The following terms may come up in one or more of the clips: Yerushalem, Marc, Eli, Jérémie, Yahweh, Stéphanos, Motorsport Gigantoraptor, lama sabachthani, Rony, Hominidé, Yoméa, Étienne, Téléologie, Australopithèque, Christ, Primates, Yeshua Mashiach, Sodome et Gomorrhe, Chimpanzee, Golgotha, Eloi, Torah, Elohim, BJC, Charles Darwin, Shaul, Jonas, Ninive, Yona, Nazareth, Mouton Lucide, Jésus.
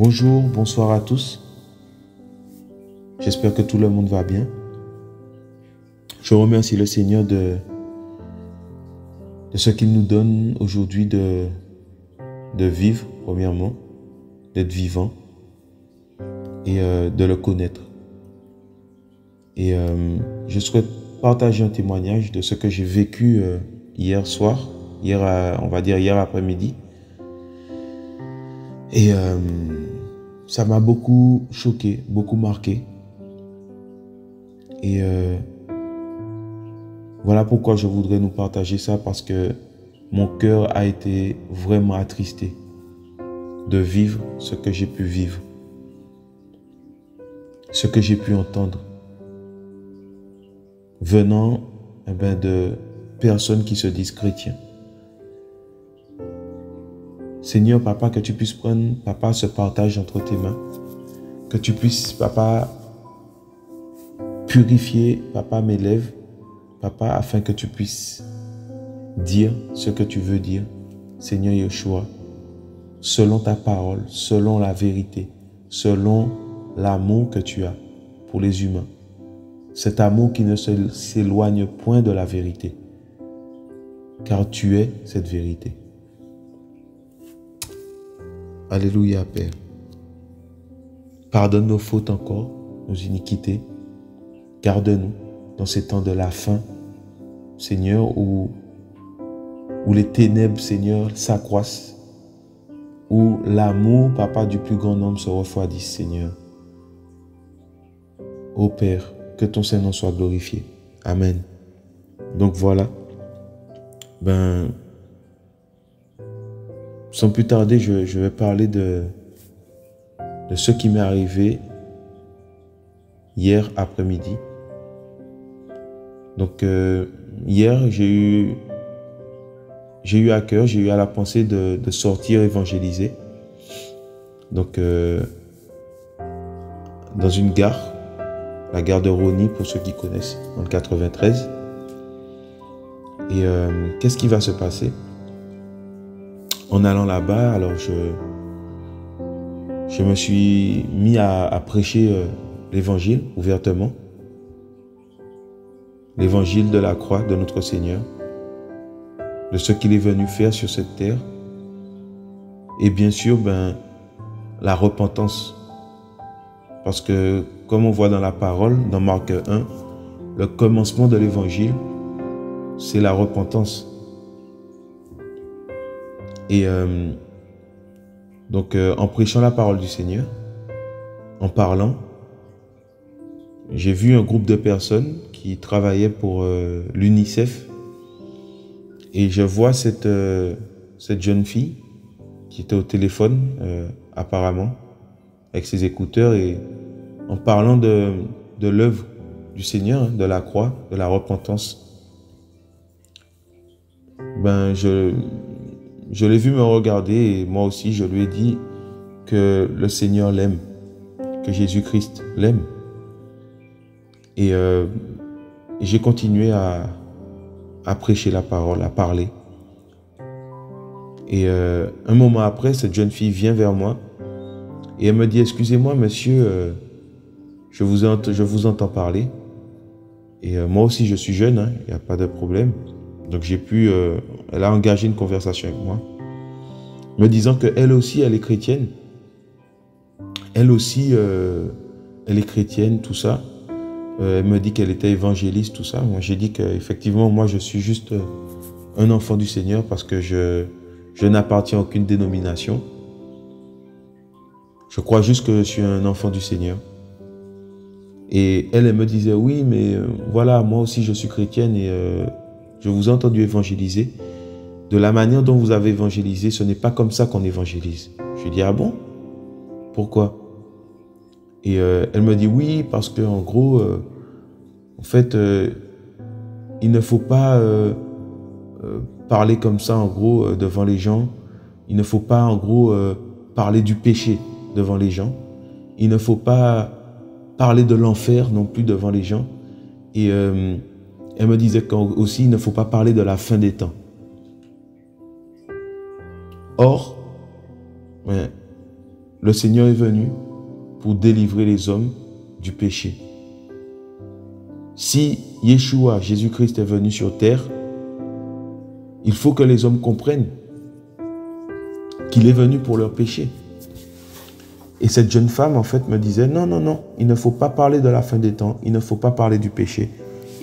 Bonjour, bonsoir à tous. J'espère que tout le monde va bien. Je remercie le Seigneur de ce qu'il nous donne aujourd'hui de vivre, premièrement, d'être vivant et de le connaître. Et je souhaite partager un témoignage de ce que j'ai vécu hier soir, on va dire hier après-midi. Et ça m'a beaucoup choqué, beaucoup marqué. Et voilà pourquoi je voudrais nous partager ça, parce que mon cœur a été vraiment attristé de vivre ce que j'ai pu vivre, ce que j'ai pu entendre, venant de personnes qui se disent chrétiens. Seigneur, Papa, que tu puisses prendre, Papa, ce partage entre tes mains, que tu puisses, Papa, purifier, Papa, mes lèvres, Papa, afin que tu puisses dire ce que tu veux dire, Seigneur Yeshua, selon ta parole, selon la vérité, selon l'amour que tu as pour les humains. Cet amour qui ne s'éloigne point de la vérité, car tu es cette vérité. Alléluia, Père. Pardonne nos fautes encore, nos iniquités. Garde-nous dans ces temps de la fin, Seigneur, où les ténèbres, Seigneur, s'accroissent, où l'amour, Papa, du plus grand nombre se refroidit, Seigneur. Ô Père, que ton Saint-Nom soit glorifié. Amen. Donc voilà. Sans plus tarder, je vais parler de ce qui m'est arrivé hier après-midi. Donc hier, j'ai eu à la pensée de sortir évangéliser. Donc dans une gare, la gare de Rony, pour ceux qui connaissent, en 93. Et qu'est-ce qui va se passer? En allant là-bas, alors je me suis mis à prêcher l'évangile ouvertement. L'évangile de la croix de notre Seigneur, de ce qu'il est venu faire sur cette terre, et bien sûr, la repentance. Parce que, comme on voit dans la parole, dans Marc 1, le commencement de l'évangile, c'est la repentance. Et donc, en prêchant la parole du Seigneur, en parlant, j'ai vu un groupe de personnes qui travaillaient pour l'UNICEF. Et je vois cette jeune fille qui était au téléphone, apparemment, avec ses écouteurs, et en parlant de l'œuvre du Seigneur, de la croix, de la repentance. Je l'ai vu me regarder, et moi aussi je lui ai dit que le Seigneur l'aime, que Jésus-Christ l'aime. Et j'ai continué à prêcher la parole, à parler. Et un moment après, cette jeune fille vient vers moi et elle me dit: excusez-moi, monsieur, je vous entends parler. Et moi aussi je suis jeune, hein, il n'y a pas de problème. Donc elle a engagé une conversation avec moi, me disant qu'elle aussi, elle est chrétienne. Elle aussi, elle est chrétienne, tout ça. Elle me dit qu'elle était évangéliste, tout ça. Moi, j'ai dit qu'effectivement, moi, je suis juste un enfant du Seigneur, parce que je n'appartiens à aucune dénomination. Je crois juste que je suis un enfant du Seigneur. Et elle me disait: oui, mais voilà, moi aussi, je suis chrétienne, et je vous ai entendu évangéliser. De la manière dont vous avez évangélisé, ce n'est pas comme ça qu'on évangélise. Je lui dis: ah bon? Pourquoi? Et elle me dit: oui, parce qu'en gros, en fait, il ne faut pas parler comme ça, en gros, devant les gens. Il ne faut pas, en gros, parler du péché devant les gens. Il ne faut pas parler de l'enfer non plus devant les gens. Et elle me disait qu'aussi, il ne faut pas parler de la fin des temps. Or, Le Seigneur est venu pour délivrer les hommes du péché. Si Yeshua, Jésus-Christ, est venu sur terre, il faut que les hommes comprennent qu'il est venu pour leur péché. Et cette jeune femme, en fait, me disait, non, non, non, il ne faut pas parler de la fin des temps, il ne faut pas parler du péché,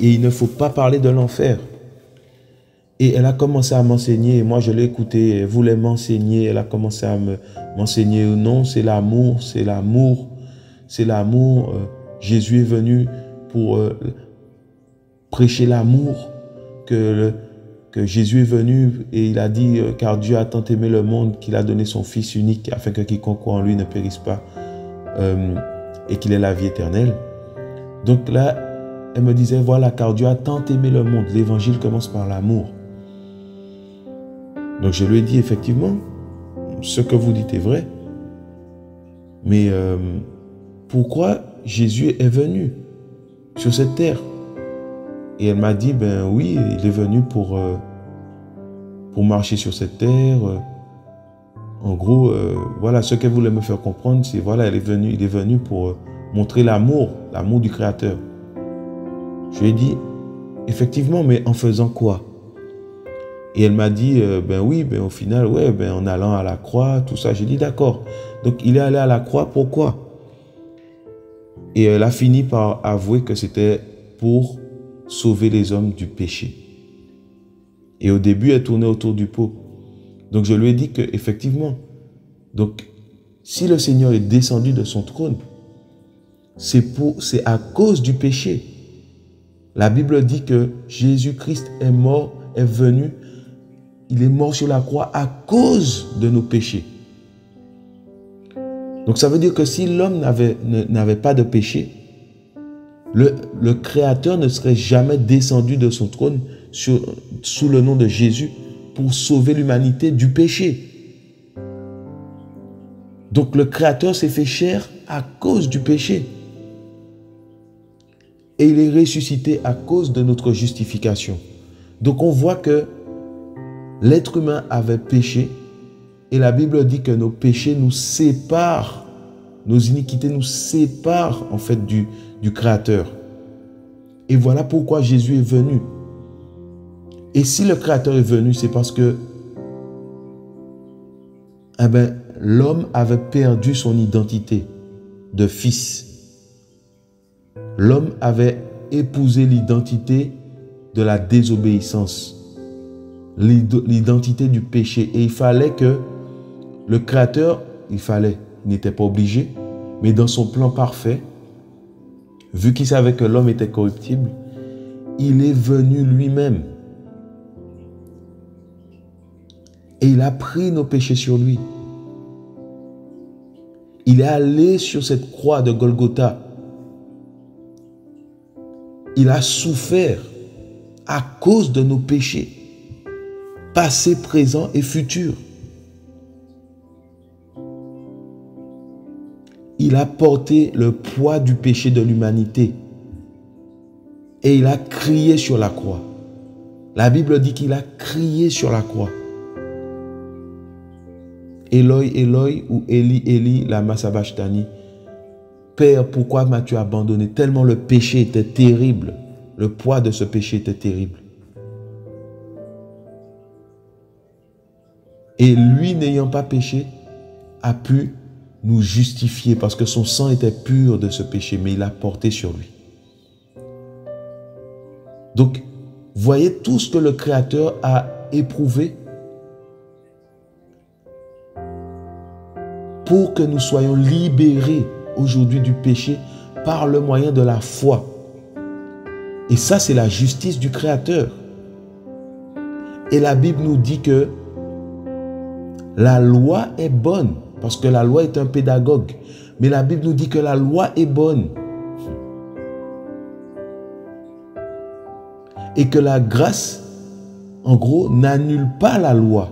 et il ne faut pas parler de l'enfer. Et elle a commencé à m'enseigner, et moi je l'ai écoutée, elle voulait m'enseigner, elle a commencé à m'enseigner, non, c'est l'amour, c'est l'amour, c'est l'amour, Jésus est venu pour prêcher l'amour, que Jésus est venu et il a dit « Car Dieu a tant aimé le monde qu'il a donné son Fils unique afin que quiconque croit en lui ne périsse pas et qu'il ait la vie éternelle. » Donc là, elle me disait « Voilà, car Dieu a tant aimé le monde. L'évangile commence par l'amour. » Donc je lui ai dit « Effectivement, ce que vous dites est vrai. Mais pourquoi Jésus est venu sur cette terre? » Et elle m'a dit, ben oui, il est venu pour marcher sur cette terre. En gros, voilà, ce qu'elle voulait me faire comprendre, c'est, voilà, il est venu pour montrer l'amour, l'amour du Créateur. Je lui ai dit, effectivement, mais en faisant quoi? Et elle m'a dit, ben oui, ben au final, ouais, ben en allant à la croix, tout ça. J'ai dit, d'accord. Donc, il est allé à la croix, pourquoi? Et elle a fini par avouer que c'était pour sauver les hommes du péché. Et au début, elle tournait autour du pot. Donc, je lui ai dit qu'effectivement, donc, si le Seigneur est descendu de son trône, c'est à cause du péché. La Bible dit que Jésus-Christ est mort, est venu, il est mort sur la croix à cause de nos péchés. Donc, ça veut dire que si l'homme n'avait pas de péché, le Créateur ne serait jamais descendu de son trône sous le nom de Jésus pour sauver l'humanité du péché. Donc le Créateur s'est fait chair à cause du péché. Et il est ressuscité à cause de notre justification. Donc on voit que l'être humain avait péché et la Bible dit que nos péchés nous séparent. Nos iniquités nous séparent en fait du Créateur. Et voilà pourquoi Jésus est venu. Et si le Créateur est venu, c'est parce que l'homme avait perdu son identité de fils. L'homme avait épousé l'identité de la désobéissance, l'identité du péché. Et il fallait que le Créateur, il n'était pas obligé, mais dans son plan parfait, vu qu'il savait que l'homme était corruptible, il est venu lui-même. Et il a pris nos péchés sur lui. Il est allé sur cette croix de Golgotha. Il a souffert à cause de nos péchés, passés, présents et futurs. Il a porté le poids du péché de l'humanité. Et il a crié sur la croix. La Bible dit qu'il a crié sur la croix. Eloi, Eloi ou Eli, Eli, lama sabachthani. Père, pourquoi m'as-tu abandonné? Tellement le péché était terrible. Le poids de ce péché était terrible. Et lui, n'ayant pas péché, a pu nous justifier parce que son sang était pur de ce péché, mais il a porté sur lui. Donc, voyez tout ce que le Créateur a éprouvé pour que nous soyons libérés aujourd'hui du péché par le moyen de la foi. Et ça, c'est la justice du Créateur. Et la Bible nous dit que la loi est bonne. Parce que la loi est un pédagogue. Mais la Bible nous dit que la loi est bonne. Et que la grâce, en gros, n'annule pas la loi.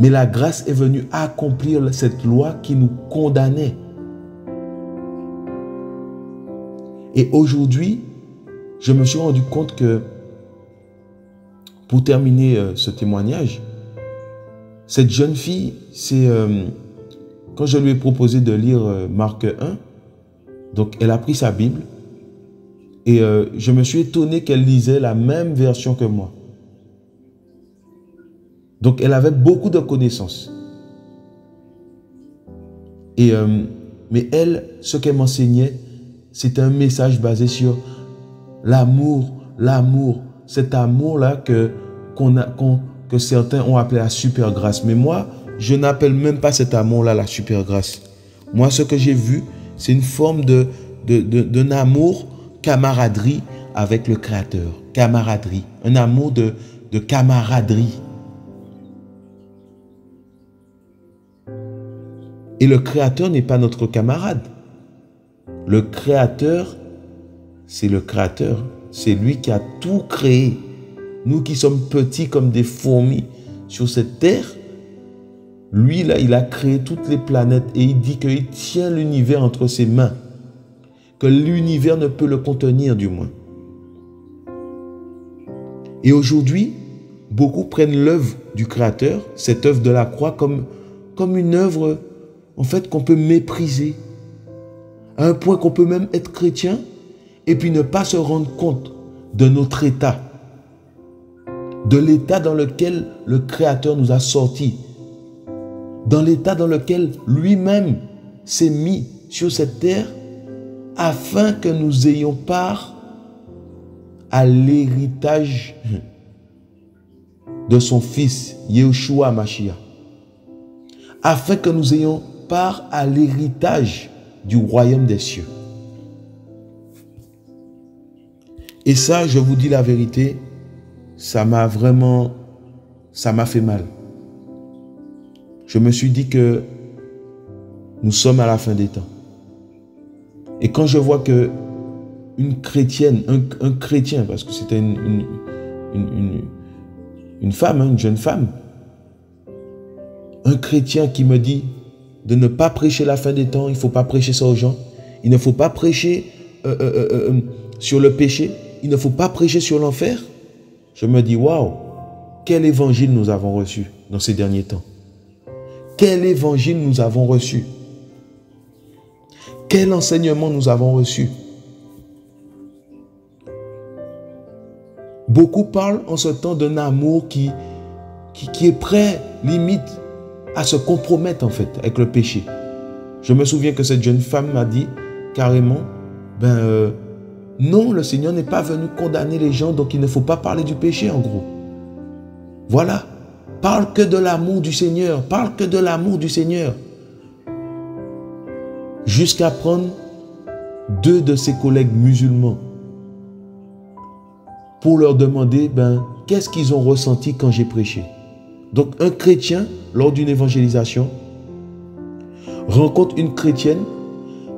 Mais la grâce est venue accomplir cette loi qui nous condamnait. Et aujourd'hui, je me suis rendu compte que, pour terminer ce témoignage, Cette jeune fille, c'est quand je lui ai proposé de lire Marc 1, donc elle a pris sa Bible et je me suis étonné qu'elle lisait la même version que moi. Donc elle avait beaucoup de connaissances. Et, mais elle, ce qu'elle m'enseignait, c'était un message basé sur l'amour, cet amour-là que certains ont appelé la super grâce. Mais moi, je n'appelle même pas cet amour-là la super grâce. Moi, ce que j'ai vu, c'est une forme d'un amour camaraderie avec le Créateur. Camaraderie, un amour de camaraderie. Et le Créateur n'est pas notre camarade. Le Créateur, c'est le Créateur. C'est lui qui a tout créé. Nous qui sommes petits comme des fourmis sur cette terre, lui, là, il a créé toutes les planètes et il dit qu'il tient l'univers entre ses mains. Que l'univers ne peut le contenir, du moins. Et aujourd'hui, beaucoup prennent l'œuvre du Créateur, cette œuvre de la croix, comme une œuvre, en fait, qu'on peut mépriser. À un point qu'on peut même être chrétien et puis ne pas se rendre compte de notre état. De l'état dans lequel le Créateur nous a sortis, dans l'état dans lequel lui-même s'est mis sur cette terre afin que nous ayons part à l'héritage de son fils, Yeshua Mashiach, afin que nous ayons part à l'héritage du royaume des cieux. Et ça, je vous dis la vérité, ça m'a fait mal. Je me suis dit que nous sommes à la fin des temps. Et quand je vois que une chrétienne, un chrétien, parce que c'était une femme, hein, une jeune femme, un chrétien qui me dit de ne pas prêcher la fin des temps, il ne faut pas prêcher ça aux gens, il ne faut pas prêcher sur le péché, il ne faut pas prêcher sur l'enfer, je me dis, waouh, quel évangile nous avons reçu dans ces derniers temps. Quel évangile nous avons reçu? Quel enseignement nous avons reçu? Beaucoup parlent en ce temps d'un amour qui est prêt, limite, à se compromettre en fait avec le péché. Je me souviens que cette jeune femme m'a dit carrément, non, le Seigneur n'est pas venu condamner les gens, donc il ne faut pas parler du péché en gros. Voilà. Parle que de l'amour du Seigneur. Parle que de l'amour du Seigneur. Jusqu'à prendre deux de ses collègues musulmans pour leur demander, qu'est-ce qu'ils ont ressenti quand j'ai prêché. Donc un chrétien, lors d'une évangélisation, rencontre une chrétienne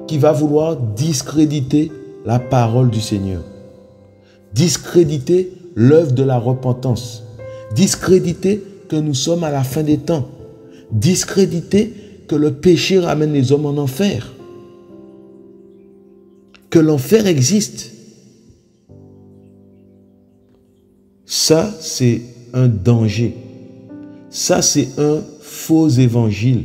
qui va vouloir discréditer la parole du Seigneur. Discréditer l'œuvre de la repentance. Discréditer que nous sommes à la fin des temps. Discréditer que le péché ramène les hommes en enfer. Que l'enfer existe. Ça, c'est un danger. Ça, c'est un faux évangile.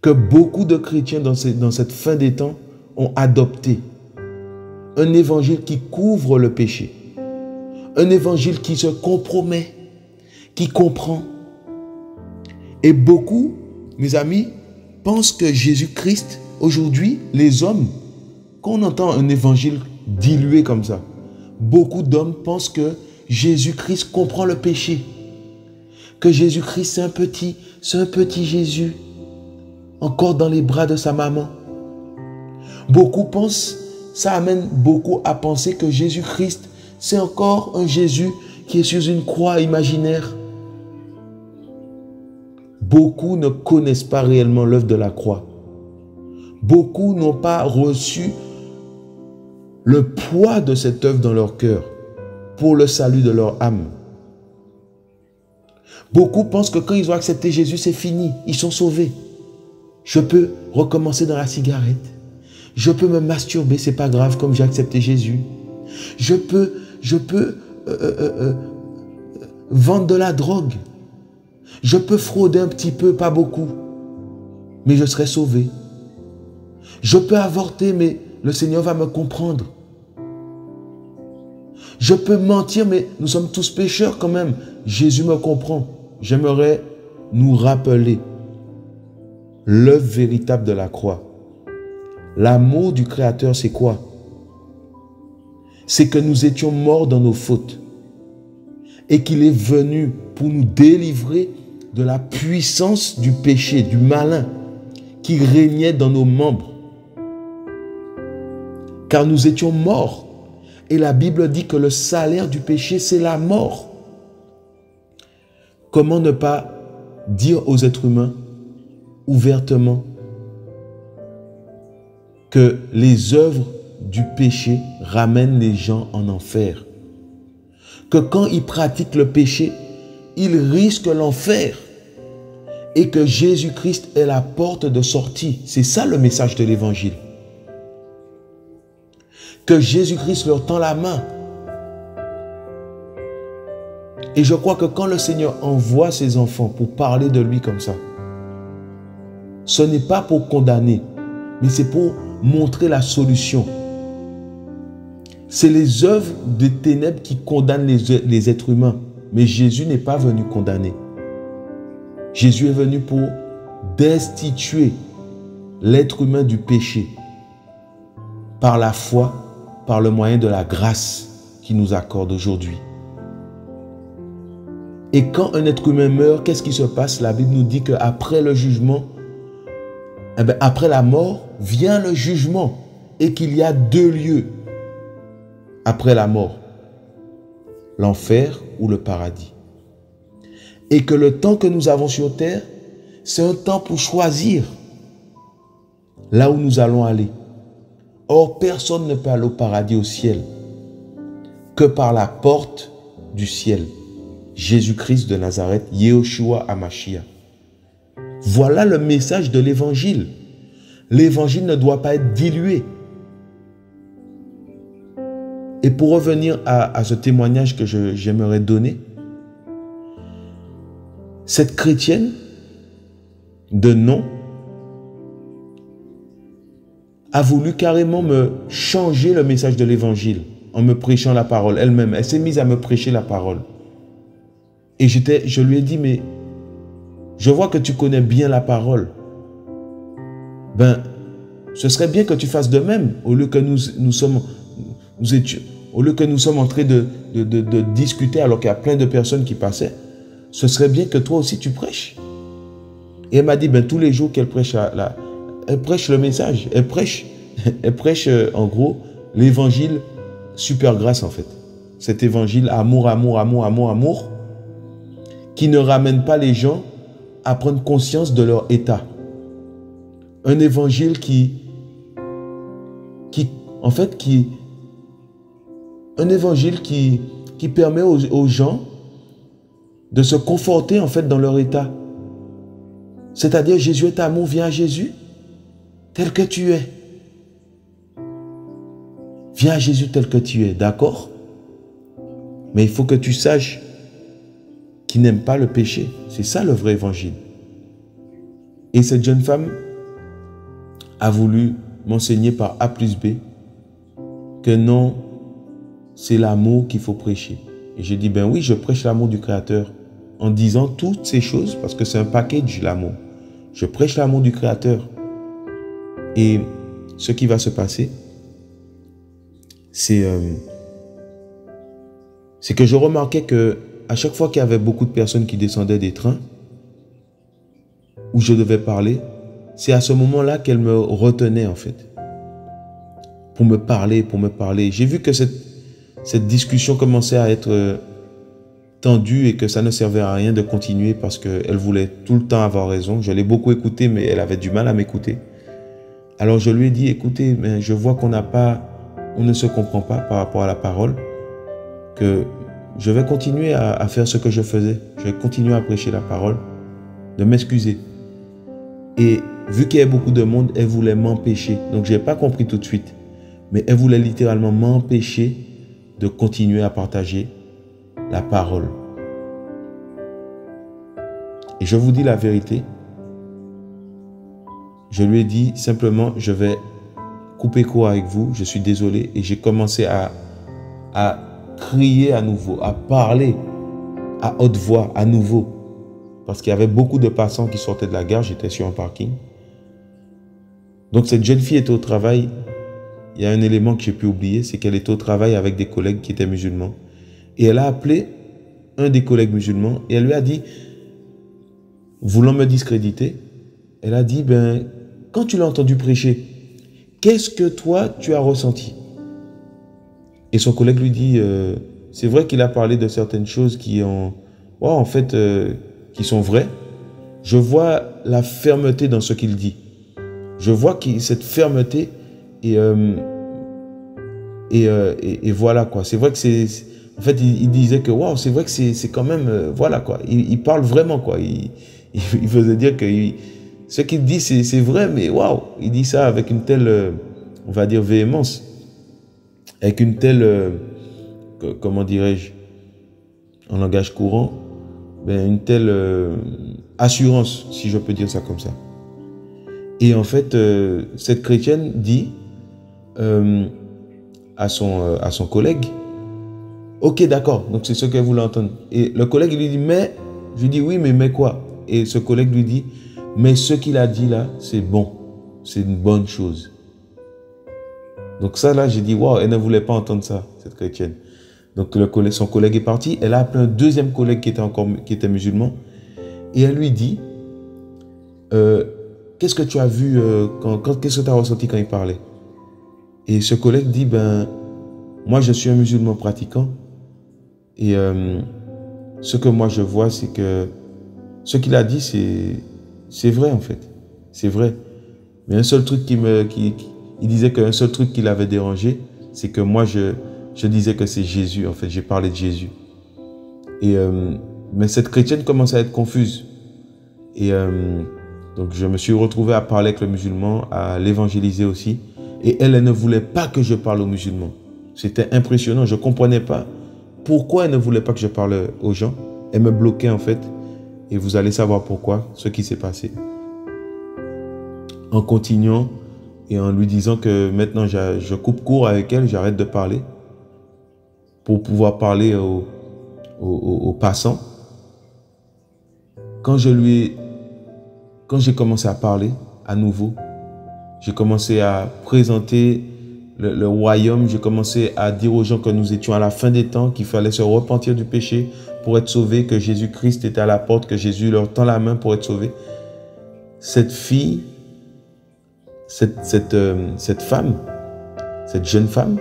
Que beaucoup de chrétiens dans cette fin des temps ont adopté. Un évangile qui couvre le péché. Un évangile qui se compromet, qui comprend. Et beaucoup, mes amis, pensent que Jésus-Christ, aujourd'hui, les hommes, quand on entend un évangile dilué comme ça, beaucoup d'hommes pensent que Jésus-Christ comprend le péché. Que Jésus-Christ, c'est un petit Jésus, encore dans les bras de sa maman. Beaucoup pensent, ça amène beaucoup à penser que Jésus-Christ, c'est encore un Jésus qui est sur une croix imaginaire. Beaucoup ne connaissent pas réellement l'œuvre de la croix. Beaucoup n'ont pas reçu le poids de cette œuvre dans leur cœur pour le salut de leur âme. Beaucoup pensent que quand ils ont accepté Jésus, c'est fini, ils sont sauvés. Je peux recommencer dans la cigarette. Je peux me masturber, c'est pas grave, comme j'ai accepté Jésus. Je peux vendre de la drogue. Je peux frauder un petit peu, pas beaucoup, mais je serai sauvé. Je peux avorter, mais le Seigneur va me comprendre. Je peux mentir, mais nous sommes tous pécheurs quand même. Jésus me comprend. J'aimerais nous rappeler l'œuvre véritable de la croix. L'amour du Créateur, c'est quoi? C'est que nous étions morts dans nos fautes et qu'il est venu pour nous délivrer de la puissance du péché, du malin qui régnait dans nos membres. Car nous étions morts et la Bible dit que le salaire du péché, c'est la mort. Comment ne pas dire aux êtres humains ouvertement que les œuvres du péché ramènent les gens en enfer? Que quand ils pratiquent le péché, ils risquent l'enfer et que Jésus-Christ est la porte de sortie. C'est ça le message de l'Évangile. Que Jésus-Christ leur tend la main. Et je crois que quand le Seigneur envoie ses enfants pour parler de lui comme ça, ce n'est pas pour condamner, mais c'est pour montrer la solution. C'est les œuvres des ténèbres qui condamnent les êtres humains. Mais Jésus n'est pas venu condamner. Jésus est venu pour destituer l'être humain du péché par la foi, par le moyen de la grâce qu'il nous accorde aujourd'hui. Et quand un être humain meurt, qu'est-ce qui se passe? La Bible nous dit qu'après le jugement, après la mort, vient le jugement et qu'il y a deux lieux après la mort, l'enfer ou le paradis. Et que le temps que nous avons sur terre, c'est un temps pour choisir là où nous allons aller. Or, personne ne peut aller au paradis au ciel que par la porte du ciel. Jésus-Christ de Nazareth, Yeshua Hamashiach. Voilà le message de l'Évangile. L'Évangile ne doit pas être dilué. Et pour revenir à ce témoignage que j'aimerais donner, cette chrétienne de nom a voulu carrément me changer le message de l'Évangile en me prêchant la parole elle-même. Elle s'est mise à me prêcher la parole. Et je lui ai dit, mais je vois que tu connais bien la parole. Ben, ce serait bien que tu fasses de même au lieu que nous sommes en train de discuter alors qu'il y a plein de personnes qui passaient. Ce serait bien que toi aussi tu prêches. Et elle m'a dit, ben tous les jours qu'elle prêche, elle prêche le message. Elle prêche en gros l'évangile super grâce en fait. Cet évangile amour, amour, amour, amour, amour, qui ne ramène pas les gens à prendre conscience de leur état. Un évangile qui permet aux gens de se conforter en fait dans leur état. C'est-à-dire, Jésus est amour, viens à Jésus tel que tu es. Viens à Jésus tel que tu es, d'accord? Mais il faut que tu saches qui n'aime pas le péché. C'est ça le vrai évangile. Et cette jeune femme a voulu m'enseigner par A plus B que non, c'est l'amour qu'il faut prêcher. Et j'ai dit, ben oui, je prêche l'amour du Créateur en disant toutes ces choses parce que c'est un package l'amour. Je prêche l'amour du Créateur. Et ce qui va se passer, c'est que je remarquais que à chaque fois qu'il y avait beaucoup de personnes qui descendaient des trains où je devais parler, c'est à ce moment-là qu'elle me retenait en fait pour me parler, J'ai vu que cette discussion commençait à être tendue et que ça ne servait à rien de continuer parce qu'elle voulait tout le temps avoir raison. Je l'ai beaucoup écoutée, mais elle avait du mal à m'écouter. Alors je lui ai dit, écoutez, mais je vois on ne se comprend pas par rapport à la parole, que je vais continuer à faire ce que je faisais. Je vais continuer à prêcher la parole, de m'excuser. Et vu qu'il y avait beaucoup de monde, elle voulait m'empêcher. Donc, je n'ai pas compris tout de suite. Mais elle voulait littéralement m'empêcher de continuer à partager la parole. Et je vous dis la vérité, je lui ai dit simplement, je vais couper court avec vous, je suis désolé. Et j'ai commencé à crier à nouveau, à parler à haute voix à nouveau. Parce qu'il y avait beaucoup de passants qui sortaient de la gare, j'étais sur un parking. Donc cette jeune fille était au travail. Il y a un élément que j'ai pu oublier, c'est qu'elle était au travail avec des collègues qui étaient musulmans. Et elle a appelé un des collègues musulmans et elle lui a dit, voulant me discréditer, elle a dit, ben, quand tu l'as entendu prêcher, qu'est-ce que toi tu as ressenti? Et son collègue lui dit, c'est vrai qu'il a parlé de certaines choses qui ont, ouais, en fait, qui sont vraies. Je vois la fermeté dans ce qu'il dit. Je vois que cette fermeté et voilà quoi. C'est vrai que c'est, en fait, il disait que waouh, c'est vrai que c'est quand même, voilà quoi. Il parle vraiment quoi. Il faisait dire que ce qu'il dit c'est vrai, mais waouh, il dit ça avec une telle, on va dire véhémence, avec une telle, comment dirais-je, en langage courant, ben, une telle assurance, si je peux dire ça comme ça. Et en fait, cette chrétienne dit à son collègue, « Ok, d'accord, donc c'est ce qu'elle voulait entendre. » Et le collègue lui dit, « Mais ?» Je lui dis, « Oui, mais quoi ?» Et ce collègue lui dit, « Mais ce qu'il a dit là, c'est bon, c'est une bonne chose. » Donc ça là, j'ai dit, « Waouh, elle ne voulait pas entendre ça, cette chrétienne. » Donc son collègue est parti, elle a appelé un deuxième collègue qui était musulman, et elle lui dit, qu'est-ce que tu as vu, qu'est-ce que tu as ressenti quand il parlait? Et ce collègue dit, ben, moi je suis un musulman pratiquant et ce que moi je vois, c'est que ce qu'il a dit, c'est vrai en fait, c'est vrai. Mais un seul truc il disait qu'un seul truc qui l'avait dérangé, c'est que moi je disais que c'est Jésus en fait, j'ai parlé de Jésus. Et, mais cette chrétienne commençait à être confuse et... donc je me suis retrouvé à parler avec le musulman, à l'évangéliser aussi. Et elle ne voulait pas que je parle aux musulmans. C'était impressionnant, je ne comprenais pas pourquoi elle ne voulait pas que je parle aux gens. Elle me bloquait en fait. Et vous allez savoir pourquoi, ce qui s'est passé. En continuant et en lui disant que maintenant je coupe court avec elle, j'arrête de parler. Pour pouvoir parler aux passants. Quand j'ai commencé à parler à nouveau, j'ai commencé à présenter le royaume, j'ai commencé à dire aux gens que nous étions à la fin des temps, qu'il fallait se repentir du péché pour être sauvé, que Jésus-Christ était à la porte, que Jésus leur tend la main pour être sauvé. Cette fille, cette femme, cette jeune femme,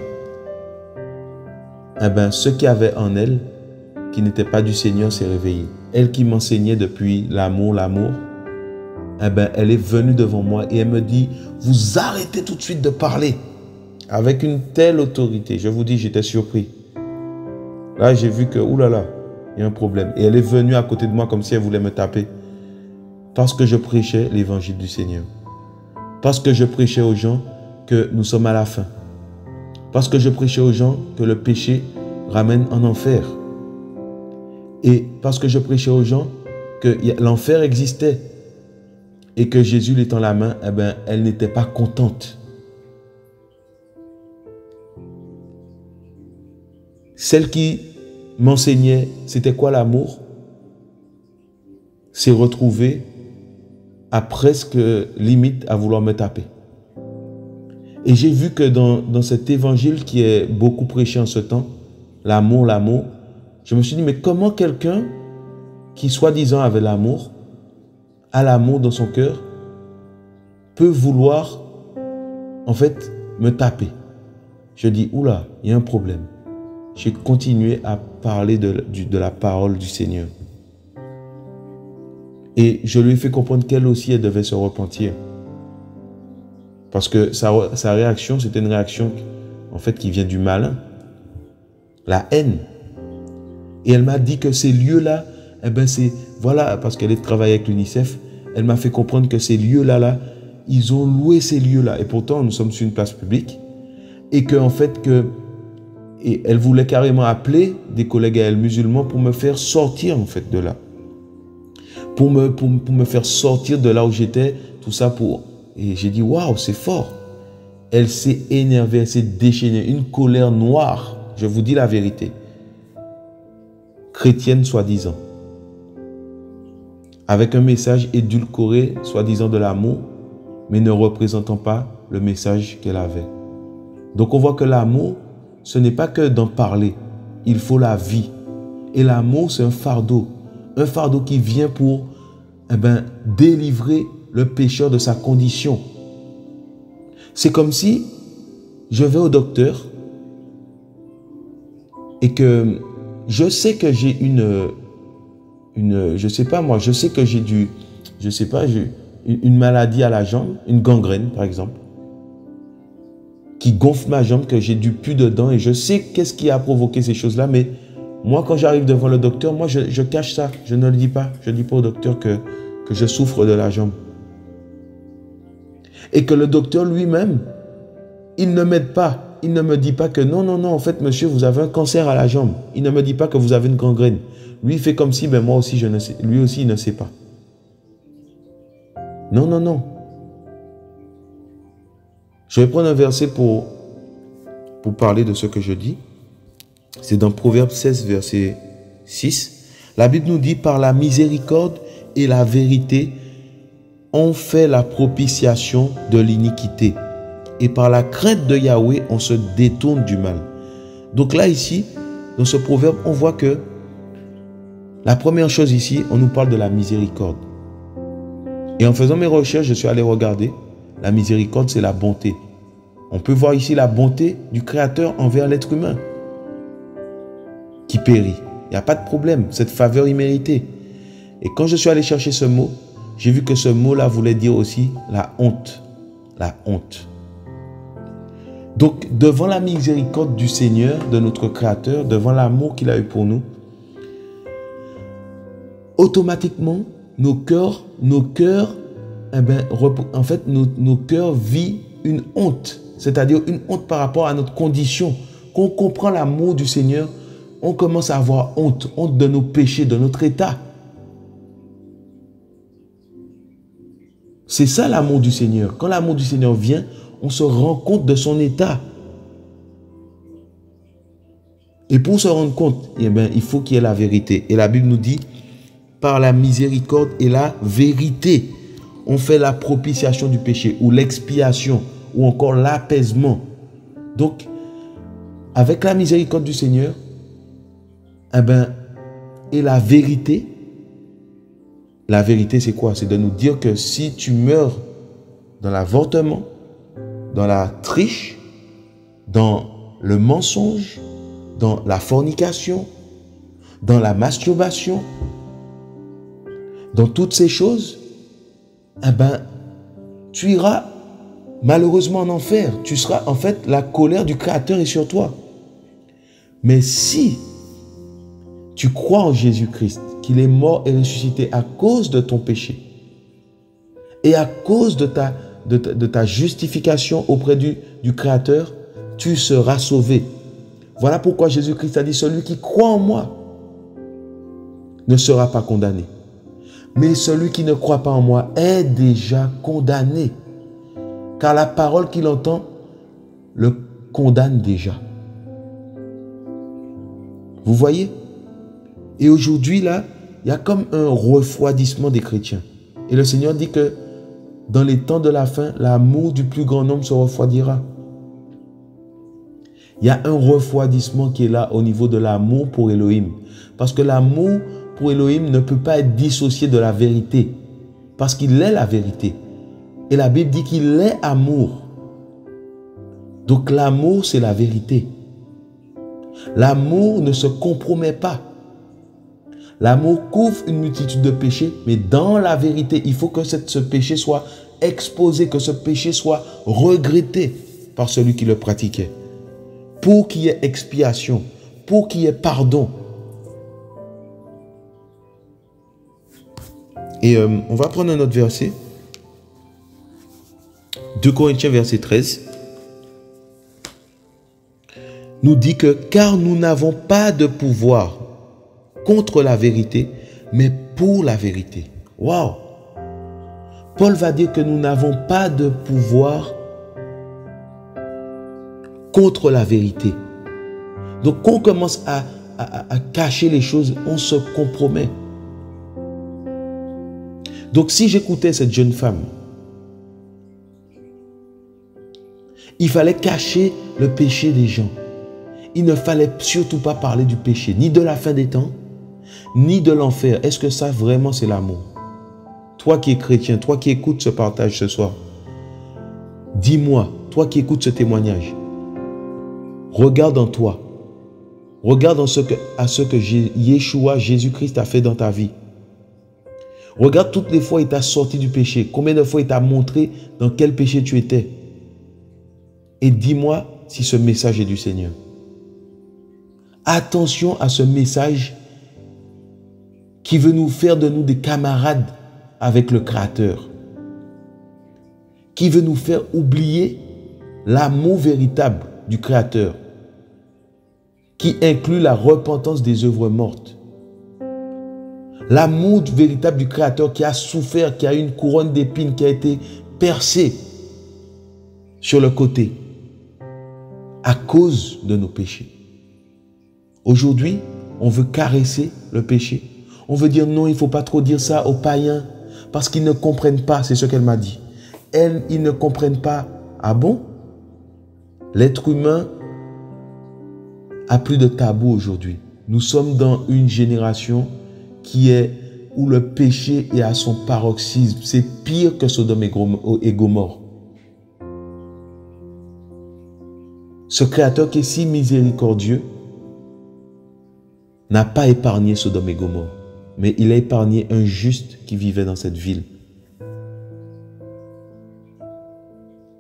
eh ben, ce qu'il y avait en elle, qui n'était pas du Seigneur, s'est réveillé. Elle qui m'enseignait depuis l'amour, eh ben, elle est venue devant moi et elle me dit, vous arrêtez tout de suite de parler avec une telle autorité. Je vous dis, j'étais surpris. Là, j'ai vu que, oulala, il y a un problème. Et elle est venue à côté de moi comme si elle voulait me taper. Parce que je prêchais l'évangile du Seigneur. Parce que je prêchais aux gens que nous sommes à la fin. Parce que je prêchais aux gens que le péché ramène en enfer. Et parce que je prêchais aux gens que l'enfer existait. Et que Jésus lui tend la main, eh ben, elle n'était pas contente. Celle qui m'enseignait, c'était quoi l'amour, s'est retrouvée à presque limite à vouloir me taper. Et j'ai vu que dans cet évangile qui est beaucoup prêché en ce temps, l'amour, je me suis dit, mais comment quelqu'un qui soi-disant avait l'amour, à l'amour dans son cœur, peut vouloir, en fait, me taper. Je dis, oula, il y a un problème. J'ai continué à parler de la parole du Seigneur. Et je lui ai fait comprendre qu'elle aussi, elle devait se repentir. Parce que sa réaction, c'était une réaction, en fait, qui vient du malin. La haine. Et elle m'a dit que ces lieux-là, eh bien, c'est, voilà, parce qu'elle est travaillée avec l'UNICEF, elle m'a fait comprendre que ces lieux-là, ils ont loué ces lieux-là. Et pourtant, nous sommes sur une place publique. Et qu'en fait, et elle voulait carrément appeler des collègues à elle musulmans pour me faire sortir, en fait, de là. pour me faire sortir de là où j'étais, tout ça pour... Et j'ai dit, waouh, c'est fort. Elle s'est énervée, elle s'est déchaînée, une colère noire. Je vous dis la vérité. Chrétienne, soi-disant. Avec un message édulcoré, soi-disant de l'amour, mais ne représentant pas le message qu'elle avait. Donc on voit que l'amour, ce n'est pas que d'en parler, il faut la vie. Et l'amour, c'est un fardeau qui vient pour délivrer le pécheur de sa condition. C'est comme si je vais au docteur et que je sais que j'ai une maladie à la jambe, une gangrène par exemple, qui gonfle ma jambe, que j'ai du pus dedans, et je sais qu'est-ce qui a provoqué ces choses-là, mais moi, quand j'arrive devant le docteur, moi, je cache ça, je ne le dis pas. Je ne dis pas au docteur que je souffre de la jambe. Et que le docteur lui-même, il ne m'aide pas. Il ne me dit pas que non, non, non, en fait, monsieur, vous avez un cancer à la jambe. Il ne me dit pas que vous avez une gangrène. Lui, il fait comme si, ben moi aussi, je ne sais. Lui aussi, il ne sait pas. Non, non, non. Je vais prendre un verset pour parler de ce que je dis. C'est dans Proverbe 16, verset 6. La Bible nous dit, par la miséricorde et la vérité, on fait la propitiation de l'iniquité. Et par la crainte de Yahweh, on se détourne du mal. Donc là, ici, dans ce proverbe, on voit que la première chose ici, on nous parle de la miséricorde. Et en faisant mes recherches, je suis allé regarder. La miséricorde, c'est la bonté. On peut voir ici la bonté du Créateur envers l'être humain qui périt. Il n'y a pas de problème, cette faveur imméritée. Et quand je suis allé chercher ce mot, j'ai vu que ce mot-là voulait dire aussi la honte. La honte. Donc, devant la miséricorde du Seigneur, de notre Créateur, devant l'amour qu'il a eu pour nous, automatiquement, nos cœurs, en fait, nos cœurs vivent une honte, c'est-à-dire une honte par rapport à notre condition. Quand on comprend l'amour du Seigneur, on commence à avoir honte, honte de nos péchés, de notre état. C'est ça l'amour du Seigneur. Quand l'amour du Seigneur vient, on se rend compte de son état. Et pour se rendre compte, eh bien, il faut qu'il y ait la vérité. Et la Bible nous dit, par la miséricorde et la vérité, on fait la propitiation du péché, ou l'expiation, ou encore l'apaisement. Donc, avec la miséricorde du Seigneur, et la vérité c'est quoi? C'est de nous dire que si tu meurs dans l'avortement, dans la triche, dans le mensonge, dans la fornication, dans la masturbation, dans toutes ces choses, tu iras malheureusement en enfer. Tu seras, en fait, la colère du Créateur est sur toi. Mais si tu crois en Jésus-Christ, qu'il est mort et ressuscité à cause de ton péché et à cause de ta justification auprès du Créateur, tu seras sauvé. Voilà pourquoi Jésus-Christ a dit, celui qui croit en moi ne sera pas condamné. Mais celui qui ne croit pas en moi est déjà condamné, car la parole qu'il entend le condamne déjà. Vous voyez ? Et aujourd'hui, là, il y a comme un refroidissement des chrétiens. Et le Seigneur dit que dans les temps de la fin, l'amour du plus grand nombre se refroidira. Il y a un refroidissement qui est là au niveau de l'amour pour Elohim. Parce que l'amour pour Elohim ne peut pas être dissocié de la vérité. Parce qu'il est la vérité. Et la Bible dit qu'il est amour. Donc l'amour, c'est la vérité. L'amour ne se compromet pas. L'amour couvre une multitude de péchés, mais dans la vérité, il faut que ce péché soit exposé, que ce péché soit regretté par celui qui le pratiquait. Pour qu'il y ait expiation, pour qu'il y ait pardon. Et on va prendre un autre verset. 2 Corinthiens, verset 13. Nous dit que « Car nous n'avons pas de pouvoir » contre la vérité, mais pour la vérité. Waouh! Paul va dire que nous n'avons pas de pouvoir contre la vérité. Donc, quand on commence à cacher les choses, on se compromet. Donc, si j'écoutais cette jeune femme, il fallait cacher le péché des gens. Il ne fallait surtout pas parler du péché, ni de la fin des temps, ni de l'enfer. Est-ce que ça, vraiment, c'est l'amour? Toi qui es chrétien, toi qui écoutes ce partage ce soir, dis-moi, toi qui écoutes ce témoignage, regarde en toi. Regarde à ce que Yeshua, Jésus-Christ, a fait dans ta vie. Regarde toutes les fois il t'a sorti du péché. Combien de fois il t'a montré dans quel péché tu étais. Et dis-moi si ce message est du Seigneur. Attention à ce message qui veut nous faire de nous des camarades avec le Créateur. Qui veut nous faire oublier l'amour véritable du Créateur, qui inclut la repentance des œuvres mortes. L'amour véritable du Créateur qui a souffert, qui a eu une couronne d'épines, qui a été percée sur le côté à cause de nos péchés. Aujourd'hui, on veut caresser le péché. On veut dire non, il ne faut pas trop dire ça aux païens parce qu'ils ne comprennent pas, c'est ce qu'elle m'a dit. Elles, ils ne comprennent pas. Ah bon? L'être humain a plus de tabou aujourd'hui. Nous sommes dans une génération qui est où le péché est à son paroxysme. C'est pire que Sodome et Gomorrhe. Ce Créateur qui est si miséricordieux n'a pas épargné Sodome et Gomorrhe, mais il a épargné un juste qui vivait dans cette ville.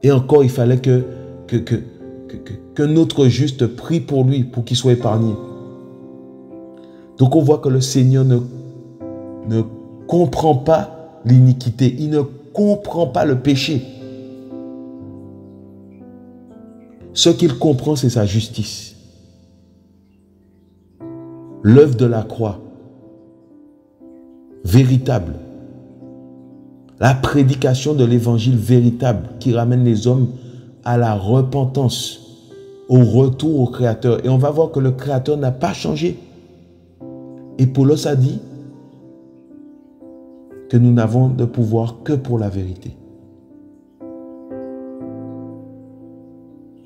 Et encore, il fallait qu'un autre juste prie pour lui, pour qu'il soit épargné. Donc on voit que le Seigneur ne comprend pas l'iniquité, il ne comprend pas le péché. Ce qu'il comprend, c'est sa justice. L'œuvre de la croix, véritable. La prédication de l'évangile véritable qui ramène les hommes à la repentance, au retour au Créateur. Et on va voir que le Créateur n'a pas changé. Et Paulos a dit que nous n'avons de pouvoir que pour la vérité.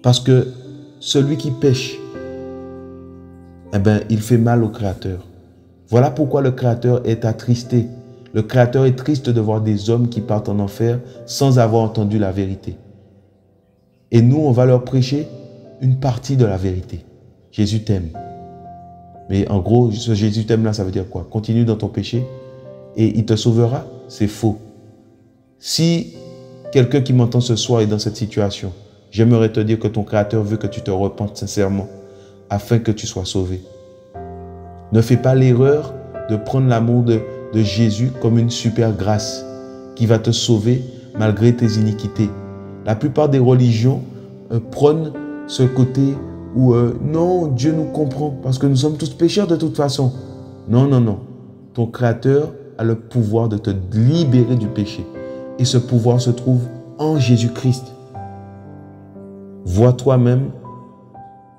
Parce que celui qui pêche, eh bien, il fait mal au Créateur. Voilà pourquoi le Créateur est attristé. Le Créateur est triste de voir des hommes qui partent en enfer sans avoir entendu la vérité. Et nous, on va leur prêcher une partie de la vérité. Jésus t'aime. Mais en gros, ce Jésus t'aime là, ça veut dire quoi? Continue dans ton péché et il te sauvera? C'est faux. Si quelqu'un qui m'entend ce soir est dans cette situation, j'aimerais te dire que ton Créateur veut que tu te repentes sincèrement afin que tu sois sauvé. Ne fais pas l'erreur de prendre l'amour de Jésus comme une super grâce qui va te sauver malgré tes iniquités. La plupart des religions prônent ce côté où non, Dieu nous comprend parce que nous sommes tous pécheurs de toute façon. Non, non, non. Ton Créateur a le pouvoir de te libérer du péché. Et ce pouvoir se trouve en Jésus-Christ. Vois toi-même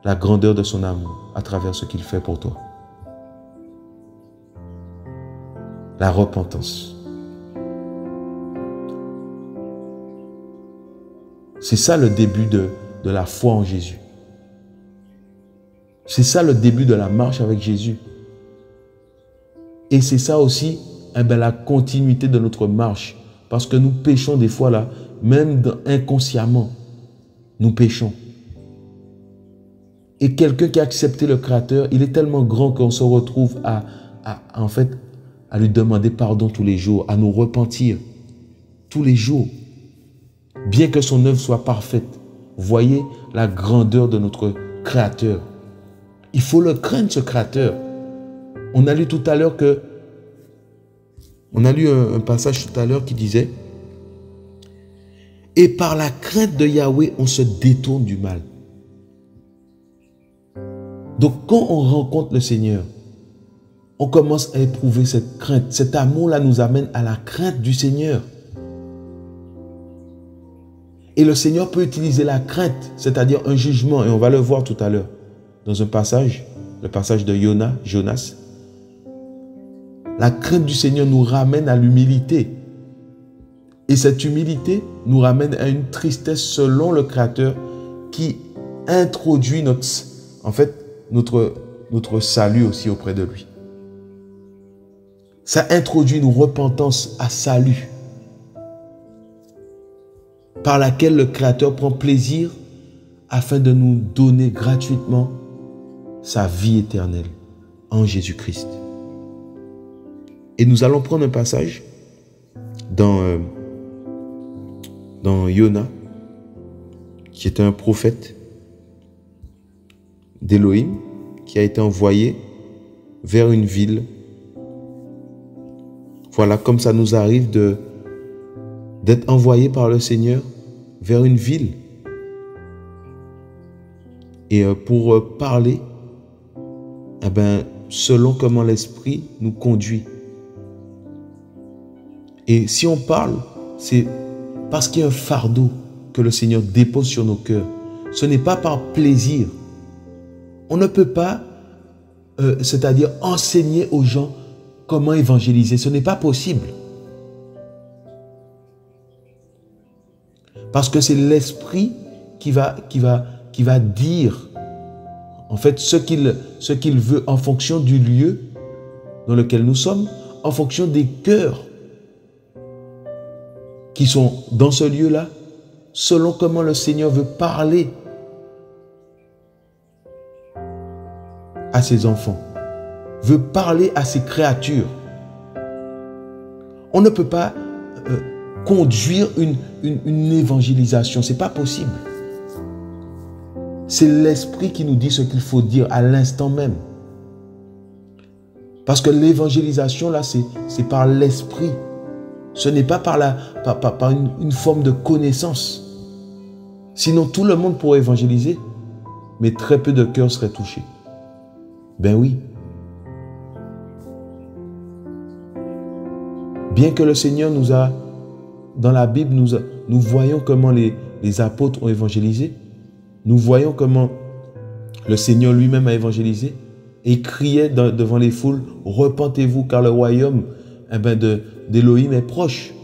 la grandeur de son amour à travers ce qu'il fait pour toi. La repentance. C'est ça le début de la foi en Jésus. C'est ça le début de la marche avec Jésus. Et c'est ça aussi la continuité de notre marche. Parce que nous péchons des fois là, même inconsciemment, nous péchons. Et quelqu'un qui a accepté le Créateur, il est tellement grand qu'on se retrouve à lui demander pardon tous les jours, à nous repentir tous les jours. Bien que son œuvre soit parfaite, voyez la grandeur de notre Créateur. Il faut le craindre, ce Créateur. On a lu tout à l'heure que... On a lu un passage tout à l'heure qui disait « Et par la crainte de Yahweh, on se détourne du mal. » Donc, quand on rencontre le Seigneur, on commence à éprouver cette crainte. Cet amour-là nous amène à la crainte du Seigneur. Et le Seigneur peut utiliser la crainte, c'est-à-dire un jugement, et on va le voir tout à l'heure, dans un passage, le passage de Jonas. La crainte du Seigneur nous ramène à l'humilité. Et cette humilité nous ramène à une tristesse selon le Créateur qui introduit notre salut aussi auprès de lui. Ça introduit une repentance à salut par laquelle le Créateur prend plaisir afin de nous donner gratuitement sa vie éternelle en Jésus-Christ. Et nous allons prendre un passage dans Yona, qui est un prophète d'Elohim, qui a été envoyé vers une ville. Voilà comme ça nous arrive d'être envoyé par le Seigneur vers une ville et pour parler selon comment l'Esprit nous conduit. Et si on parle, c'est parce qu'il y a un fardeau que le Seigneur dépose sur nos cœurs. Ce n'est pas par plaisir. On ne peut pas, c'est-à-dire enseigner aux gens comment évangéliser. Ce n'est pas possible. Parce que c'est l'Esprit qui va dire, en fait, ce qu'il veut en fonction du lieu dans lequel nous sommes, en fonction des cœurs qui sont dans ce lieu-là, selon comment le Seigneur veut parler à ses enfants, veut parler à ses créatures. On ne peut pas conduire une évangélisation, c'est pas possible. C'est l'Esprit qui nous dit ce qu'il faut dire à l'instant même. Parce que l'évangélisation, là, c'est par l'Esprit. Ce n'est pas par une forme de connaissance. Sinon, tout le monde pourrait évangéliser, mais très peu de cœurs seraient touchés. Ben oui. Bien que le Seigneur nous a, dans la Bible, nous voyons comment les apôtres ont évangélisé. Nous voyons comment le Seigneur lui-même a évangélisé et criait devant les foules, « Repentez-vous, car le royaume d'Élohim est proche.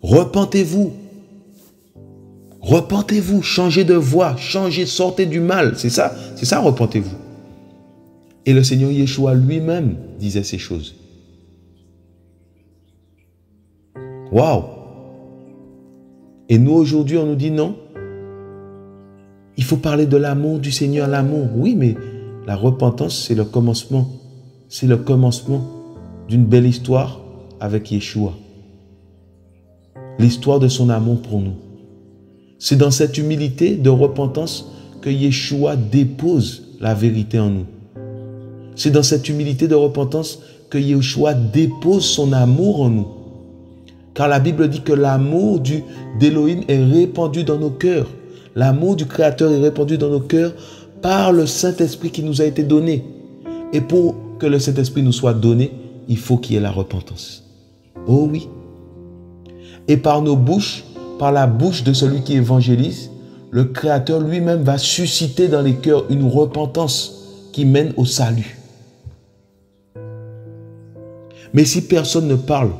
Repentez-vous. Repentez-vous, changez de voie, changez, sortez du mal. » C'est ça, repentez-vous. Et le Seigneur Yeshua lui-même disait ces choses. Waouh! Et nous, aujourd'hui, on nous dit non. Il faut parler de l'amour du Seigneur, l'amour. Oui, mais la repentance, c'est le commencement. C'est le commencement d'une belle histoire avec Yeshua. L'histoire de son amour pour nous. C'est dans cette humilité de repentance que Yeshua dépose la vérité en nous. C'est dans cette humilité de repentance que Yeshua dépose son amour en nous. Car la Bible dit que l'amour d'Élohim est répandu dans nos cœurs. L'amour du Créateur est répandu dans nos cœurs par le Saint-Esprit qui nous a été donné. Et pour que le Saint-Esprit nous soit donné, il faut qu'il y ait la repentance. Oh oui. Et par nos bouches, par la bouche de celui qui évangélise, le Créateur lui-même va susciter dans les cœurs une repentance qui mène au salut. Mais si personne ne parle,